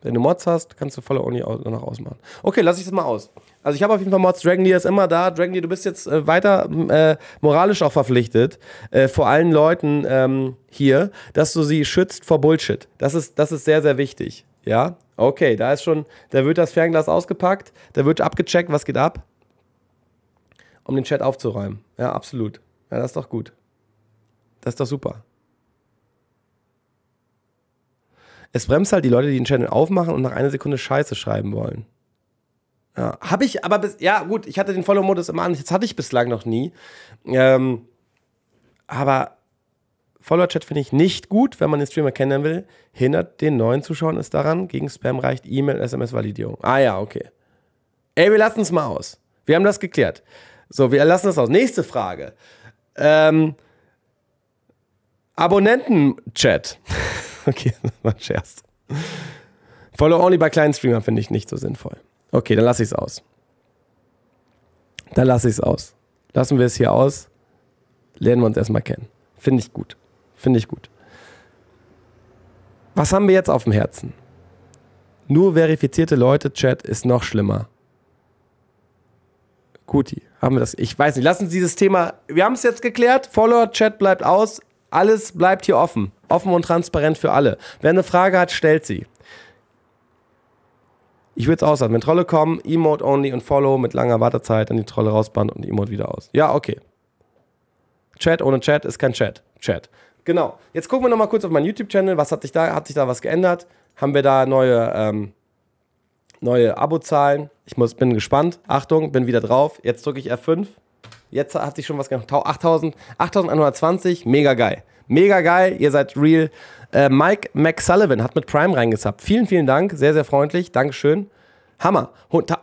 Wenn du Mods hast, kannst du Follow-Only danach ausmachen. Okay, lass ich das mal aus. Also ich habe auf jeden Fall Mods. Dragonlear ist immer da. Dragonlear, du bist jetzt äh, weiter äh, moralisch auch verpflichtet, äh, vor allen Leuten ähm, hier, dass du sie schützt vor Bullshit. Das ist, das ist sehr, sehr wichtig. Ja? Okay, da ist schon, da wird das Fernglas ausgepackt, da wird abgecheckt, was geht ab? Um den Chat aufzuräumen. Ja, absolut. Ja, das ist doch gut. Das ist doch super. Es bremst halt die Leute, die den Channel aufmachen und nach einer Sekunde Scheiße schreiben wollen. Ja, habe ich, aber bis, ja gut, ich hatte den Follow-Modus immer an, jetzt hatte ich bislang noch nie. Ähm, aber Follower-Chat finde ich nicht gut, wenn man den Streamer kennenlernen will. Hindert den neuen Zuschauern es daran, gegen Spam reicht E-Mail, S M S-Validierung. Ah ja, okay. Ey, wir lassen es mal aus. Wir haben das geklärt. So, wir lassen es aus. Nächste Frage. Ähm, Abonnenten-Chat. Okay, das war ein Scherz. Follow-only bei kleinen Streamern finde ich nicht so sinnvoll. Okay, dann lasse ich es aus. Dann lasse ich es aus. Lassen wir es hier aus. Lernen wir uns erstmal kennen. Finde ich gut. Finde ich gut. Was haben wir jetzt auf dem Herzen? Nur verifizierte Leute, Chat ist noch schlimmer. Guti, haben wir das? Ich weiß nicht. Lassen Sie dieses Thema. Wir haben es jetzt geklärt. Follower-Chat bleibt aus. Alles bleibt hier offen. Offen und transparent für alle. Wer eine Frage hat, stellt sie. Ich würde es auslassen. Wenn Trolle kommen, Emote only und Follow mit langer Wartezeit, dann die Trolle rausbannen und die Emote wieder aus. Ja, okay. Chat ohne Chat ist kein Chat. Chat. Genau. Jetzt gucken wir nochmal kurz auf meinen YouTube-Channel. Was hat sich da? Hat sich da was geändert? Haben wir da neue, ähm, neue Abozahlen? Ich muss, bin gespannt. Achtung, bin wieder drauf. Jetzt drücke ich F fünf. Jetzt hat sich schon was gemacht. achttausend einhundertzwanzig. Mega geil. Mega geil. Ihr seid real. Äh, Mike McSullivan hat mit Prime reingezappt. Vielen, vielen Dank. Sehr, sehr freundlich. Dankeschön. Hammer.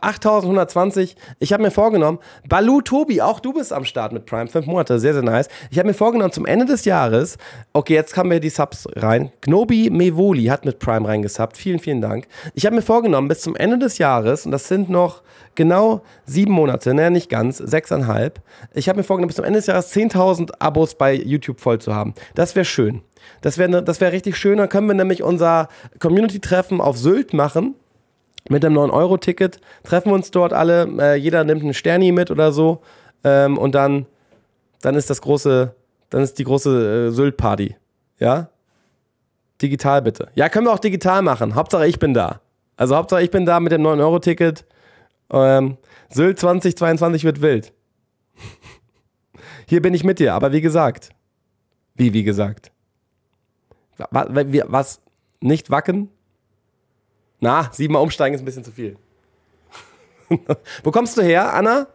achttausend einhundertzwanzig. Ich habe mir vorgenommen, Balu Tobi, auch du bist am Start mit Prime. Fünf Monate, sehr, sehr nice. Ich habe mir vorgenommen, zum Ende des Jahres, okay, jetzt kamen wir die Subs rein. Gnobi Mevoli hat mit Prime reingesubbt. Vielen, vielen Dank. Ich habe mir vorgenommen, bis zum Ende des Jahres, und das sind noch genau sieben Monate, naja, nicht ganz, sechseinhalb. Ich habe mir vorgenommen, bis zum Ende des Jahres zehntausend Abos bei YouTube voll zu haben. Das wäre schön. Das wäre ne, das wäre richtig schön. Dann können wir nämlich unser Community-Treffen auf Sylt machen. Mit einem neun Euro Ticket treffen wir uns dort alle. Äh, jeder nimmt einen Sterni mit oder so. Ähm, und dann, dann ist das große, dann ist die große äh, Sylt-Party. Ja? Digital bitte. Ja, können wir auch digital machen. Hauptsache ich bin da. Also Hauptsache ich bin da mit dem neun Euro Ticket. Ähm, Sylt zweitausendzweiundzwanzig wird wild. Hier bin ich mit dir, aber wie gesagt. Wie, wie gesagt. Was? was nicht wacken? Na, siebenmal umsteigen ist ein bisschen zu viel. Wo kommst du her, Anna?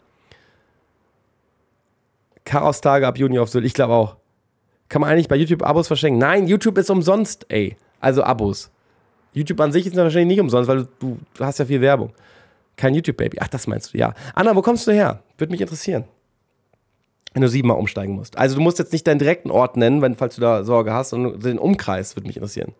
Chaos-Tage ab Juni auf Sylt, ich glaube auch. Kann man eigentlich bei YouTube Abos verschenken? Nein, YouTube ist umsonst, ey. Also Abos. YouTube an sich ist wahrscheinlich nicht umsonst, weil du, du hast ja viel Werbung. Kein YouTube-Baby. Ach, das meinst du, ja. Anna, wo kommst du her? Würde mich interessieren. Wenn du siebenmal umsteigen musst. Also du musst jetzt nicht deinen direkten Ort nennen, wenn, falls du da Sorge hast, sondern den Umkreis würde mich interessieren.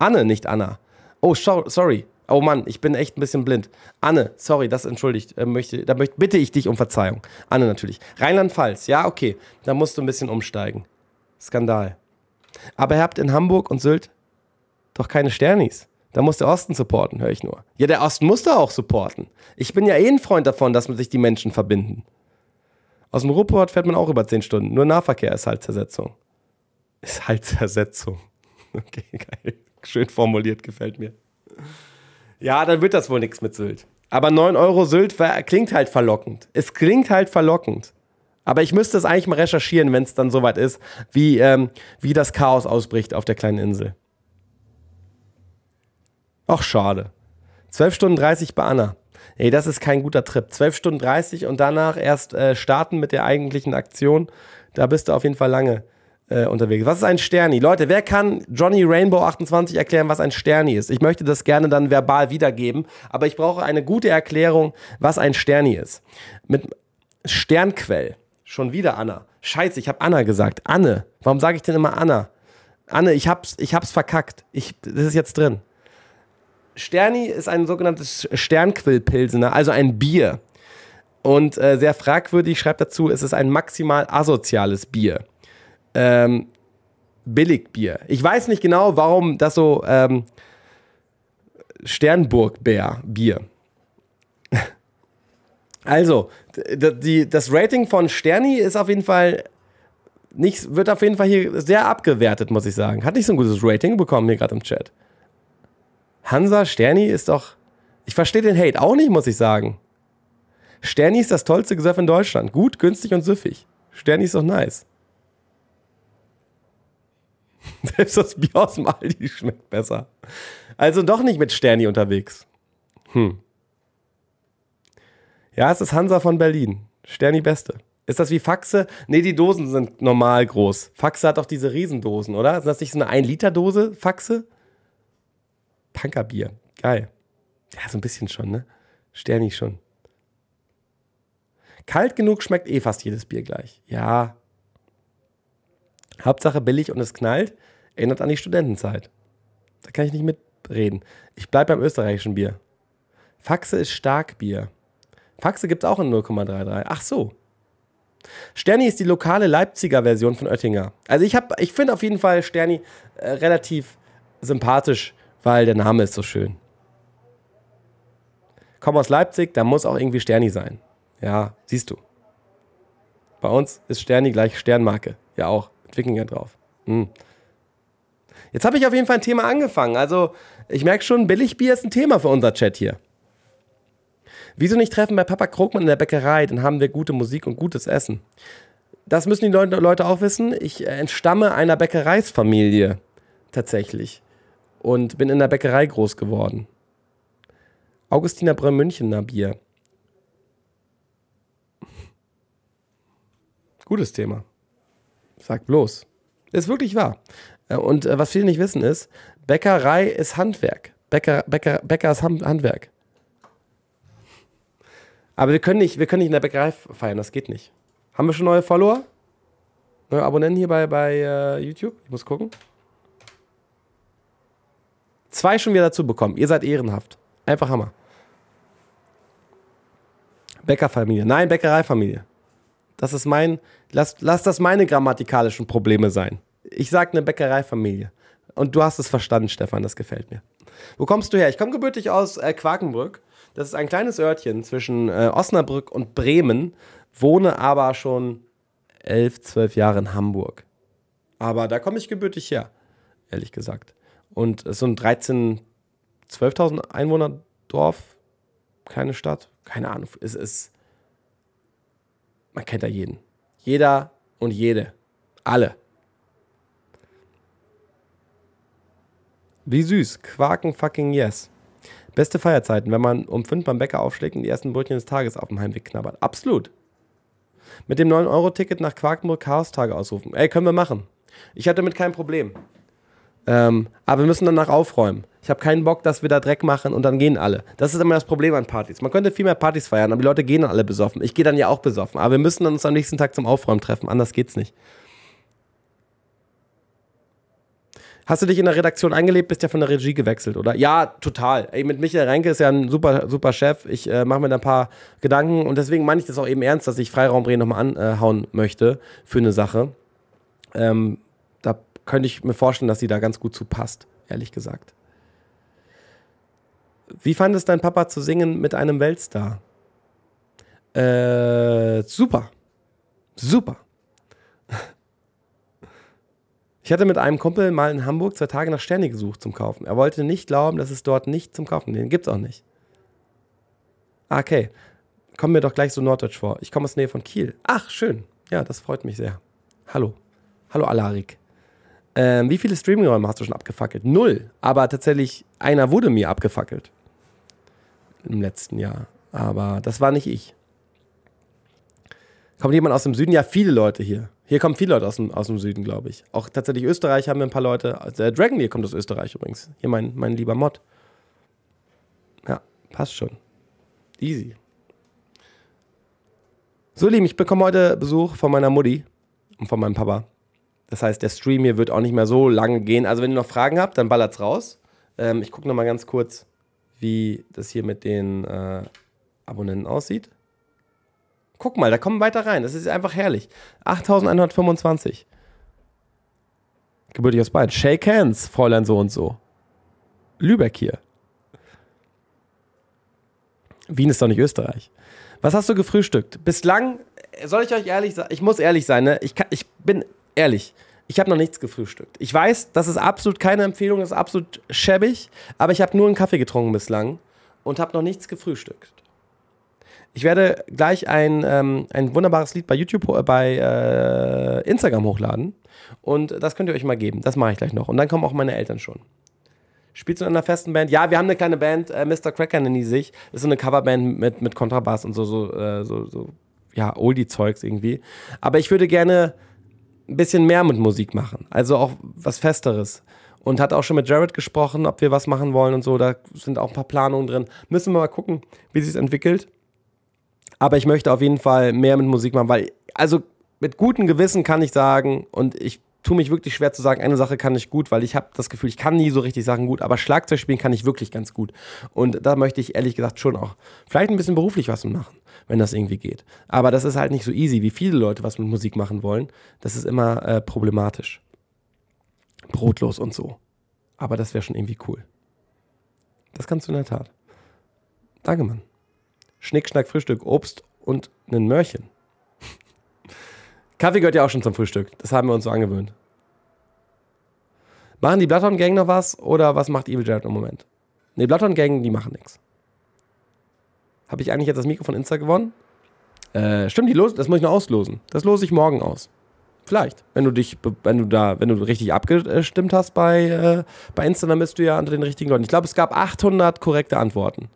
Anne, nicht Anna. Oh, sorry. Oh Mann, ich bin echt ein bisschen blind. Anne, sorry, das entschuldigt. Äh, möchte, da möchte, bitte ich dich um Verzeihung. Anne natürlich. Rheinland-Pfalz, ja, okay. Da musst du ein bisschen umsteigen. Skandal. Aber ihr habt in Hamburg und Sylt doch keine Sternis. Da muss der Osten supporten, höre ich nur. Ja, der Osten muss da auch supporten. Ich bin ja eh ein Freund davon, dass sich die Menschen verbinden. Aus dem Ruhrport fährt man auch über zehn Stunden. Nur Nahverkehr ist halt Zersetzung. Ist halt Zersetzung. Okay, geil. Schön formuliert, gefällt mir. Ja, dann wird das wohl nichts mit Sylt. Aber neun Euro Sylt klingt halt verlockend. Es klingt halt verlockend. Aber ich müsste es eigentlich mal recherchieren, wenn es dann soweit ist, wie, ähm, wie das Chaos ausbricht auf der kleinen Insel. Ach, schade. zwölf Stunden dreißig bei Anna. Ey, das ist kein guter Trip. zwölf Stunden dreißig und danach erst äh, starten mit der eigentlichen Aktion. Da bist du auf jeden Fall lange unterwegs. Was ist ein Sterni? Leute, wer kann Johnny Rainbow achtundzwanzig erklären, was ein Sterni ist? Ich möchte das gerne dann verbal wiedergeben, aber ich brauche eine gute Erklärung, was ein Sterni ist. Mit Sternquell. Schon wieder Anna. Scheiße, ich habe Anna gesagt. Anne. Warum sage ich denn immer Anna? Anne, ich hab's, ich hab's verkackt. Ich, das ist jetzt drin. Sterni ist ein sogenanntes Sternquell-Pilsener, also ein Bier. Und äh, sehr fragwürdig, schreibt dazu, es ist ein maximal asoziales Bier. Ähm, Billigbier. Ich weiß nicht genau, warum das so ähm, Sternburg-Bier. Also, die, das Rating von Sterni ist auf jeden Fall nicht, wird auf jeden Fall hier sehr abgewertet, muss ich sagen. Hat nicht so ein gutes Rating bekommen hier gerade im Chat. Hansa Sterni ist doch, ich verstehe den Hate auch nicht, muss ich sagen. Sterni ist das tollste Gesöff in Deutschland. Gut, günstig und süffig. Sterni ist doch nice. Selbst das Bier aus dem Aldi schmeckt besser. Also doch nicht mit Sterni unterwegs. Hm. Ja, es ist Hansa von Berlin. Sterni Beste. Ist das wie Faxe? Nee, die Dosen sind normal groß. Faxe hat doch diese Riesendosen, oder? Ist das nicht so eine ein Liter Dose, Faxe? Punkerbier. Geil. Ja, so ein bisschen schon, ne? Sterni schon. Kalt genug schmeckt eh fast jedes Bier gleich. Ja. Hauptsache billig und es knallt, erinnert an die Studentenzeit. Da kann ich nicht mitreden. Ich bleibe beim österreichischen Bier. Faxe ist Starkbier. Faxe gibt es auch in null Komma dreiunddreißig. Ach so. Sterni ist die lokale Leipziger Version von Oettinger. Also ich, ich finde auf jeden Fall Sterni äh, relativ sympathisch, weil der Name ist so schön. Komm aus Leipzig, da muss auch irgendwie Sterni sein. Ja, siehst du. Bei uns ist Sterni gleich Sternmarke. Ja auch, mit Wikinger drauf. Hm. Jetzt habe ich auf jeden Fall ein Thema angefangen. Also, ich merke schon, Billigbier ist ein Thema für unser Chat hier. Wieso nicht treffen bei Papa Krogmann in der Bäckerei? Dann haben wir gute Musik und gutes Essen. Das müssen die Leute auch wissen. Ich entstamme einer Bäckereisfamilie tatsächlich und bin in der Bäckerei groß geworden. Augustiner Brem Münchener Bier. Gutes Thema. Sag bloß. Ist wirklich wahr. Und was viele nicht wissen ist, Bäckerei ist Handwerk. Bäcker, Bäcker, Bäcker ist Handwerk. Aber wir können, nicht, wir können nicht in der Bäckerei feiern, das geht nicht. Haben wir schon neue Follower? Neue Abonnenten hier bei, bei uh, YouTube? Ich muss gucken. Zwei schon wieder dazu bekommen. Ihr seid ehrenhaft. Einfach Hammer. Bäckerfamilie. Nein, Bäckereifamilie. Das ist mein... Lass, lass das meine grammatikalischen Probleme sein. Ich sage eine Bäckereifamilie. Und du hast es verstanden, Stefan. Das gefällt mir. Wo kommst du her? Ich komme gebürtig aus äh, Quakenbrück. Das ist ein kleines Örtchen zwischen äh, Osnabrück und Bremen, wohne aber schon elf, zwölf Jahre in Hamburg. Aber da komme ich gebürtig her, ehrlich gesagt. Und es ist so ein dreizehn, zwölftausend Einwohner Dorf, keine Stadt, keine Ahnung. Es ist, man kennt da jeden. Jeder und jede. Alle. Wie süß. Quaken fucking yes. Beste Feierzeiten, wenn man um fünf beim Bäcker aufschlägt und die ersten Brötchen des Tages auf dem Heimweg knabbert. Absolut. Mit dem neun Euro Ticket nach Quakenbrück Chaos-Tage ausrufen. Ey, können wir machen. Ich hatte damit kein Problem. Ähm, aber wir müssen danach aufräumen. Ich habe keinen Bock, dass wir da Dreck machen und dann gehen alle. Das ist immer das Problem an Partys. Man könnte viel mehr Partys feiern, aber die Leute gehen dann alle besoffen. Ich gehe dann ja auch besoffen. Aber wir müssen dann uns am nächsten Tag zum Aufräumen treffen. Anders geht's nicht. Hast du dich in der Redaktion eingelebt, bist ja von der Regie gewechselt, oder? Ja, total. Ey, mit Michael Reinke ist ja ein super, super Chef. Ich äh, mache mir da ein paar Gedanken und deswegen meine ich das auch eben ernst, dass ich Freiraum Reh nochmal anhauen möchte für eine Sache. Ähm, da könnte ich mir vorstellen, dass sie da ganz gut zu passt, ehrlich gesagt. Wie fand es dein Papa zu singen mit einem Weltstar? Äh, super. Super. Ich hatte mit einem Kumpel mal in Hamburg zwei Tage nach Sterne gesucht zum Kaufen. Er wollte nicht glauben, dass es dort nicht zum Kaufen gibt. Den gibt es auch nicht. Ah, okay. Kommt mir doch gleich so norddeutsch vor. Ich komme aus der Nähe von Kiel. Ach, schön. Ja, das freut mich sehr. Hallo. Hallo, Alarik. Ähm, wie viele Streaming-Räume hast du schon abgefackelt? Null. Aber tatsächlich, einer wurde mir abgefackelt. Im letzten Jahr. Aber das war nicht ich. Kommt jemand aus dem Süden? Ja, viele Leute hier. Hier kommen viele Leute aus dem, aus dem Süden, glaube ich. Auch tatsächlich Österreich haben wir ein paar Leute. Also der Dragon hier kommt aus Österreich übrigens. Hier mein, mein lieber Mod. Ja, passt schon. Easy. So, Lieben, ich bekomme heute Besuch von meiner Mutti und von meinem Papa. Das heißt, der Stream hier wird auch nicht mehr so lange gehen. Also wenn ihr noch Fragen habt, dann ballert's raus. Ähm, ich gucke nochmal ganz kurz, wie das hier mit den äh, Abonnenten aussieht. Guck mal, da kommen weiter rein. Das ist einfach herrlich. achttausendeinhundertfünfundzwanzig. Gebürtig aus Bayern. Shake hands, Fräulein so und so. Lübeck hier. Wien ist doch nicht Österreich. Was hast du gefrühstückt? Bislang, soll ich euch ehrlich sagen, ich muss ehrlich sein, ne? Ich, kann, ich bin ehrlich. Ich habe noch nichts gefrühstückt. Ich weiß, das ist absolut keine Empfehlung, das ist absolut schäbig, aber ich habe nur einen Kaffee getrunken bislang und habe noch nichts gefrühstückt. Ich werde gleich ein, ähm, ein wunderbares Lied bei YouTube, äh, bei äh, Instagram hochladen. Und das könnt ihr euch mal geben. Das mache ich gleich noch. Und dann kommen auch meine Eltern schon. Spielst du in einer festen Band? Ja, wir haben eine kleine Band, äh, Mister Cracker nennen die sich. Das ist so eine Coverband mit, mit Kontrabass und so, so, äh, so, so ja, Oldie-Zeugs irgendwie. Aber ich würde gerne ein bisschen mehr mit Musik machen. Also auch was Festeres. Und hat auch schon mit Jared gesprochen, ob wir was machen wollen und so. Da sind auch ein paar Planungen drin. Müssen wir mal gucken, wie sich's entwickelt. Aber ich möchte auf jeden Fall mehr mit Musik machen, weil, also mit gutem Gewissen kann ich sagen, und ich tue mich wirklich schwer zu sagen, eine Sache kann ich gut, weil ich habe das Gefühl, ich kann nie so richtig Sachen gut, aber Schlagzeug spielen kann ich wirklich ganz gut. Und da möchte ich ehrlich gesagt schon auch vielleicht ein bisschen beruflich was machen, wenn das irgendwie geht. Aber das ist halt nicht so easy, wie viele Leute was mit Musik machen wollen. Das ist immer äh, problematisch. Brotlos und so. Aber das wäre schon irgendwie cool. Das kannst du in der Tat. Danke, Mann. Schnick, Schnack, Frühstück, Obst und einen Möhrchen. Kaffee gehört ja auch schon zum Frühstück. Das haben wir uns so angewöhnt. Machen die Bloodhound Gang noch was? Oder was macht Evil Jared im Moment? Ne, Bloodhound Gang, die machen nichts. Habe ich eigentlich jetzt das Mikro von Insta gewonnen? Äh, stimmt, die los, das muss ich noch auslosen. Das lose ich morgen aus. Vielleicht. Wenn du dich, wenn du da, wenn du richtig abgestimmt hast bei, äh, bei Insta, dann bist du ja unter den richtigen Leuten. Ich glaube, es gab achthundert korrekte Antworten.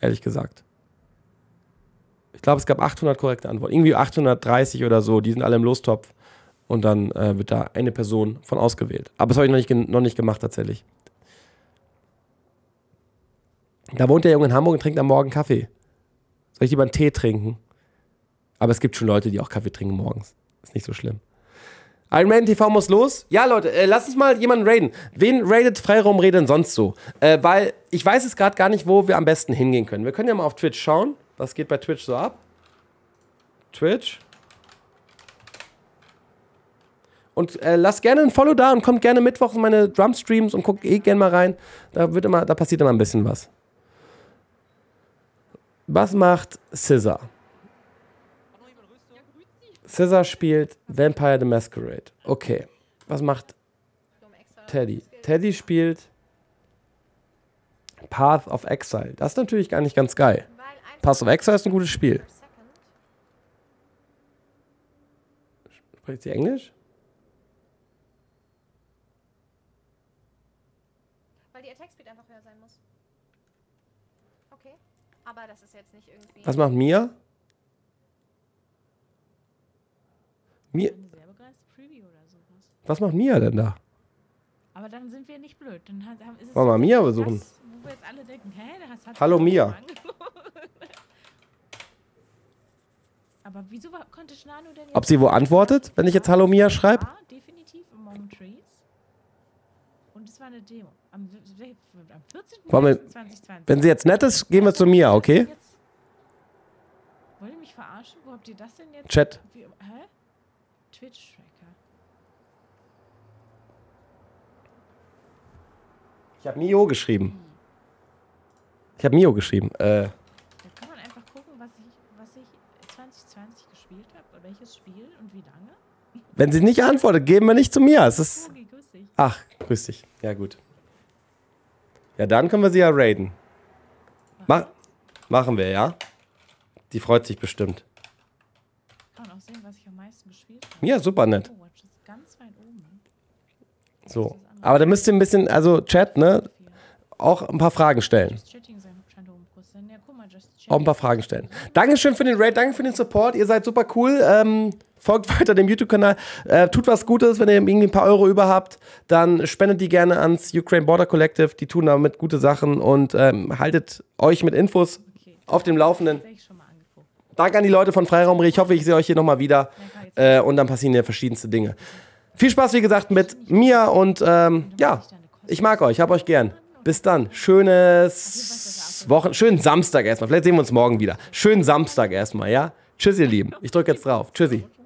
Ehrlich gesagt. Ich glaube, es gab achthundert korrekte Antworten. Irgendwie achthundertdreißig oder so. Die sind alle im Lostopf. Und dann äh, wird da eine Person von ausgewählt. Aber das habe ich noch nicht, noch nicht gemacht, tatsächlich. Da wohnt der Junge in Hamburg und trinkt am Morgen Kaffee. Soll ich lieber einen Tee trinken? Aber es gibt schon Leute, die auch Kaffee trinken morgens. Ist nicht so schlimm. Iron Man T V muss los. Ja, Leute, äh, lasst uns mal jemanden raiden. Wen raidet Freiraum Reh denn sonst so? Äh, weil ich weiß es gerade gar nicht, wo wir am besten hingehen können. Wir können ja mal auf Twitch schauen. Was geht bei Twitch so ab? Twitch. Und äh, lasst gerne ein Follow da und kommt gerne mittwochs in meine Drum-Streams und guckt eh gerne mal rein. Da, wird immer, da passiert immer ein bisschen was. Was macht Scissor? Scissor spielt Vampire the Masquerade. Okay. Was macht Teddy? Teddy spielt Path of Exile. Das ist natürlich gar nicht ganz geil. Path of Exile ist ein gutes Spiel. Spricht sie Englisch? Aber das ist jetzt nicht irgendwie. Was macht Mia? Mia? Was macht Mia denn da? Aber dann sind wir nicht blöd. Dann ist es. Wollen wir mal Mia besuchen? Das, wo wir jetzt alle denken, hä, das hat Hallo Mia. Aber wieso konnte Schnano denn jetzt? Ob sie wo antwortet, wenn ich jetzt Hallo Mia schreibe? Ja, definitiv. Among Trees. Und es war eine Demo. Am vierzehnten März zweitausendzwanzig. Wenn sie jetzt nett ist, gehen wir zu Mia, okay? Wollt ihr mich verarschen? Wo habt ihr das denn jetzt? Chat. Wie, hä? Twitch-Tracker. Ich habe Mio geschrieben. Ich habe Mio geschrieben. Äh. Da kann man einfach gucken, was ich, was ich zweitausendzwanzig gespielt habe, welches Spiel und wie lange. Wenn sie nicht antwortet, gehen wir nicht zu Mia. Es ist. Ach, grüß dich. Ja, gut. Ja, dann können wir sie ja raiden. Mach, machen wir, ja? Die freut sich bestimmt. Kann man auch sehen, was ich am meisten gespielt habe. Ja, super nett. So, aber da müsst ihr ein bisschen, also Chat, ne? Auch ein paar Fragen stellen. Auch ein paar Fragen stellen. Dankeschön für den Raid, danke für den Support. Ihr seid super cool. Ähm... Folgt weiter dem YouTube-Kanal, äh, tut was Gutes, wenn ihr irgendwie ein paar Euro über habt, dann spendet die gerne ans Ukraine Border Collective, die tun damit gute Sachen und ähm, haltet euch mit Infos okay. auf dem Laufenden. Danke an die Leute von Freiraum Reh, ich hoffe, ich sehe euch hier nochmal wieder äh, und dann passieren ja verschiedenste Dinge. Viel Spaß, wie gesagt, mit Mia und ähm, ja, ich mag euch, hab euch gern. Bis dann, schönes Wochen, schönen Samstag erstmal, vielleicht sehen wir uns morgen wieder. Schönen Samstag erstmal, ja? Tschüss, ihr Lieben, ich drücke jetzt drauf, tschüssi.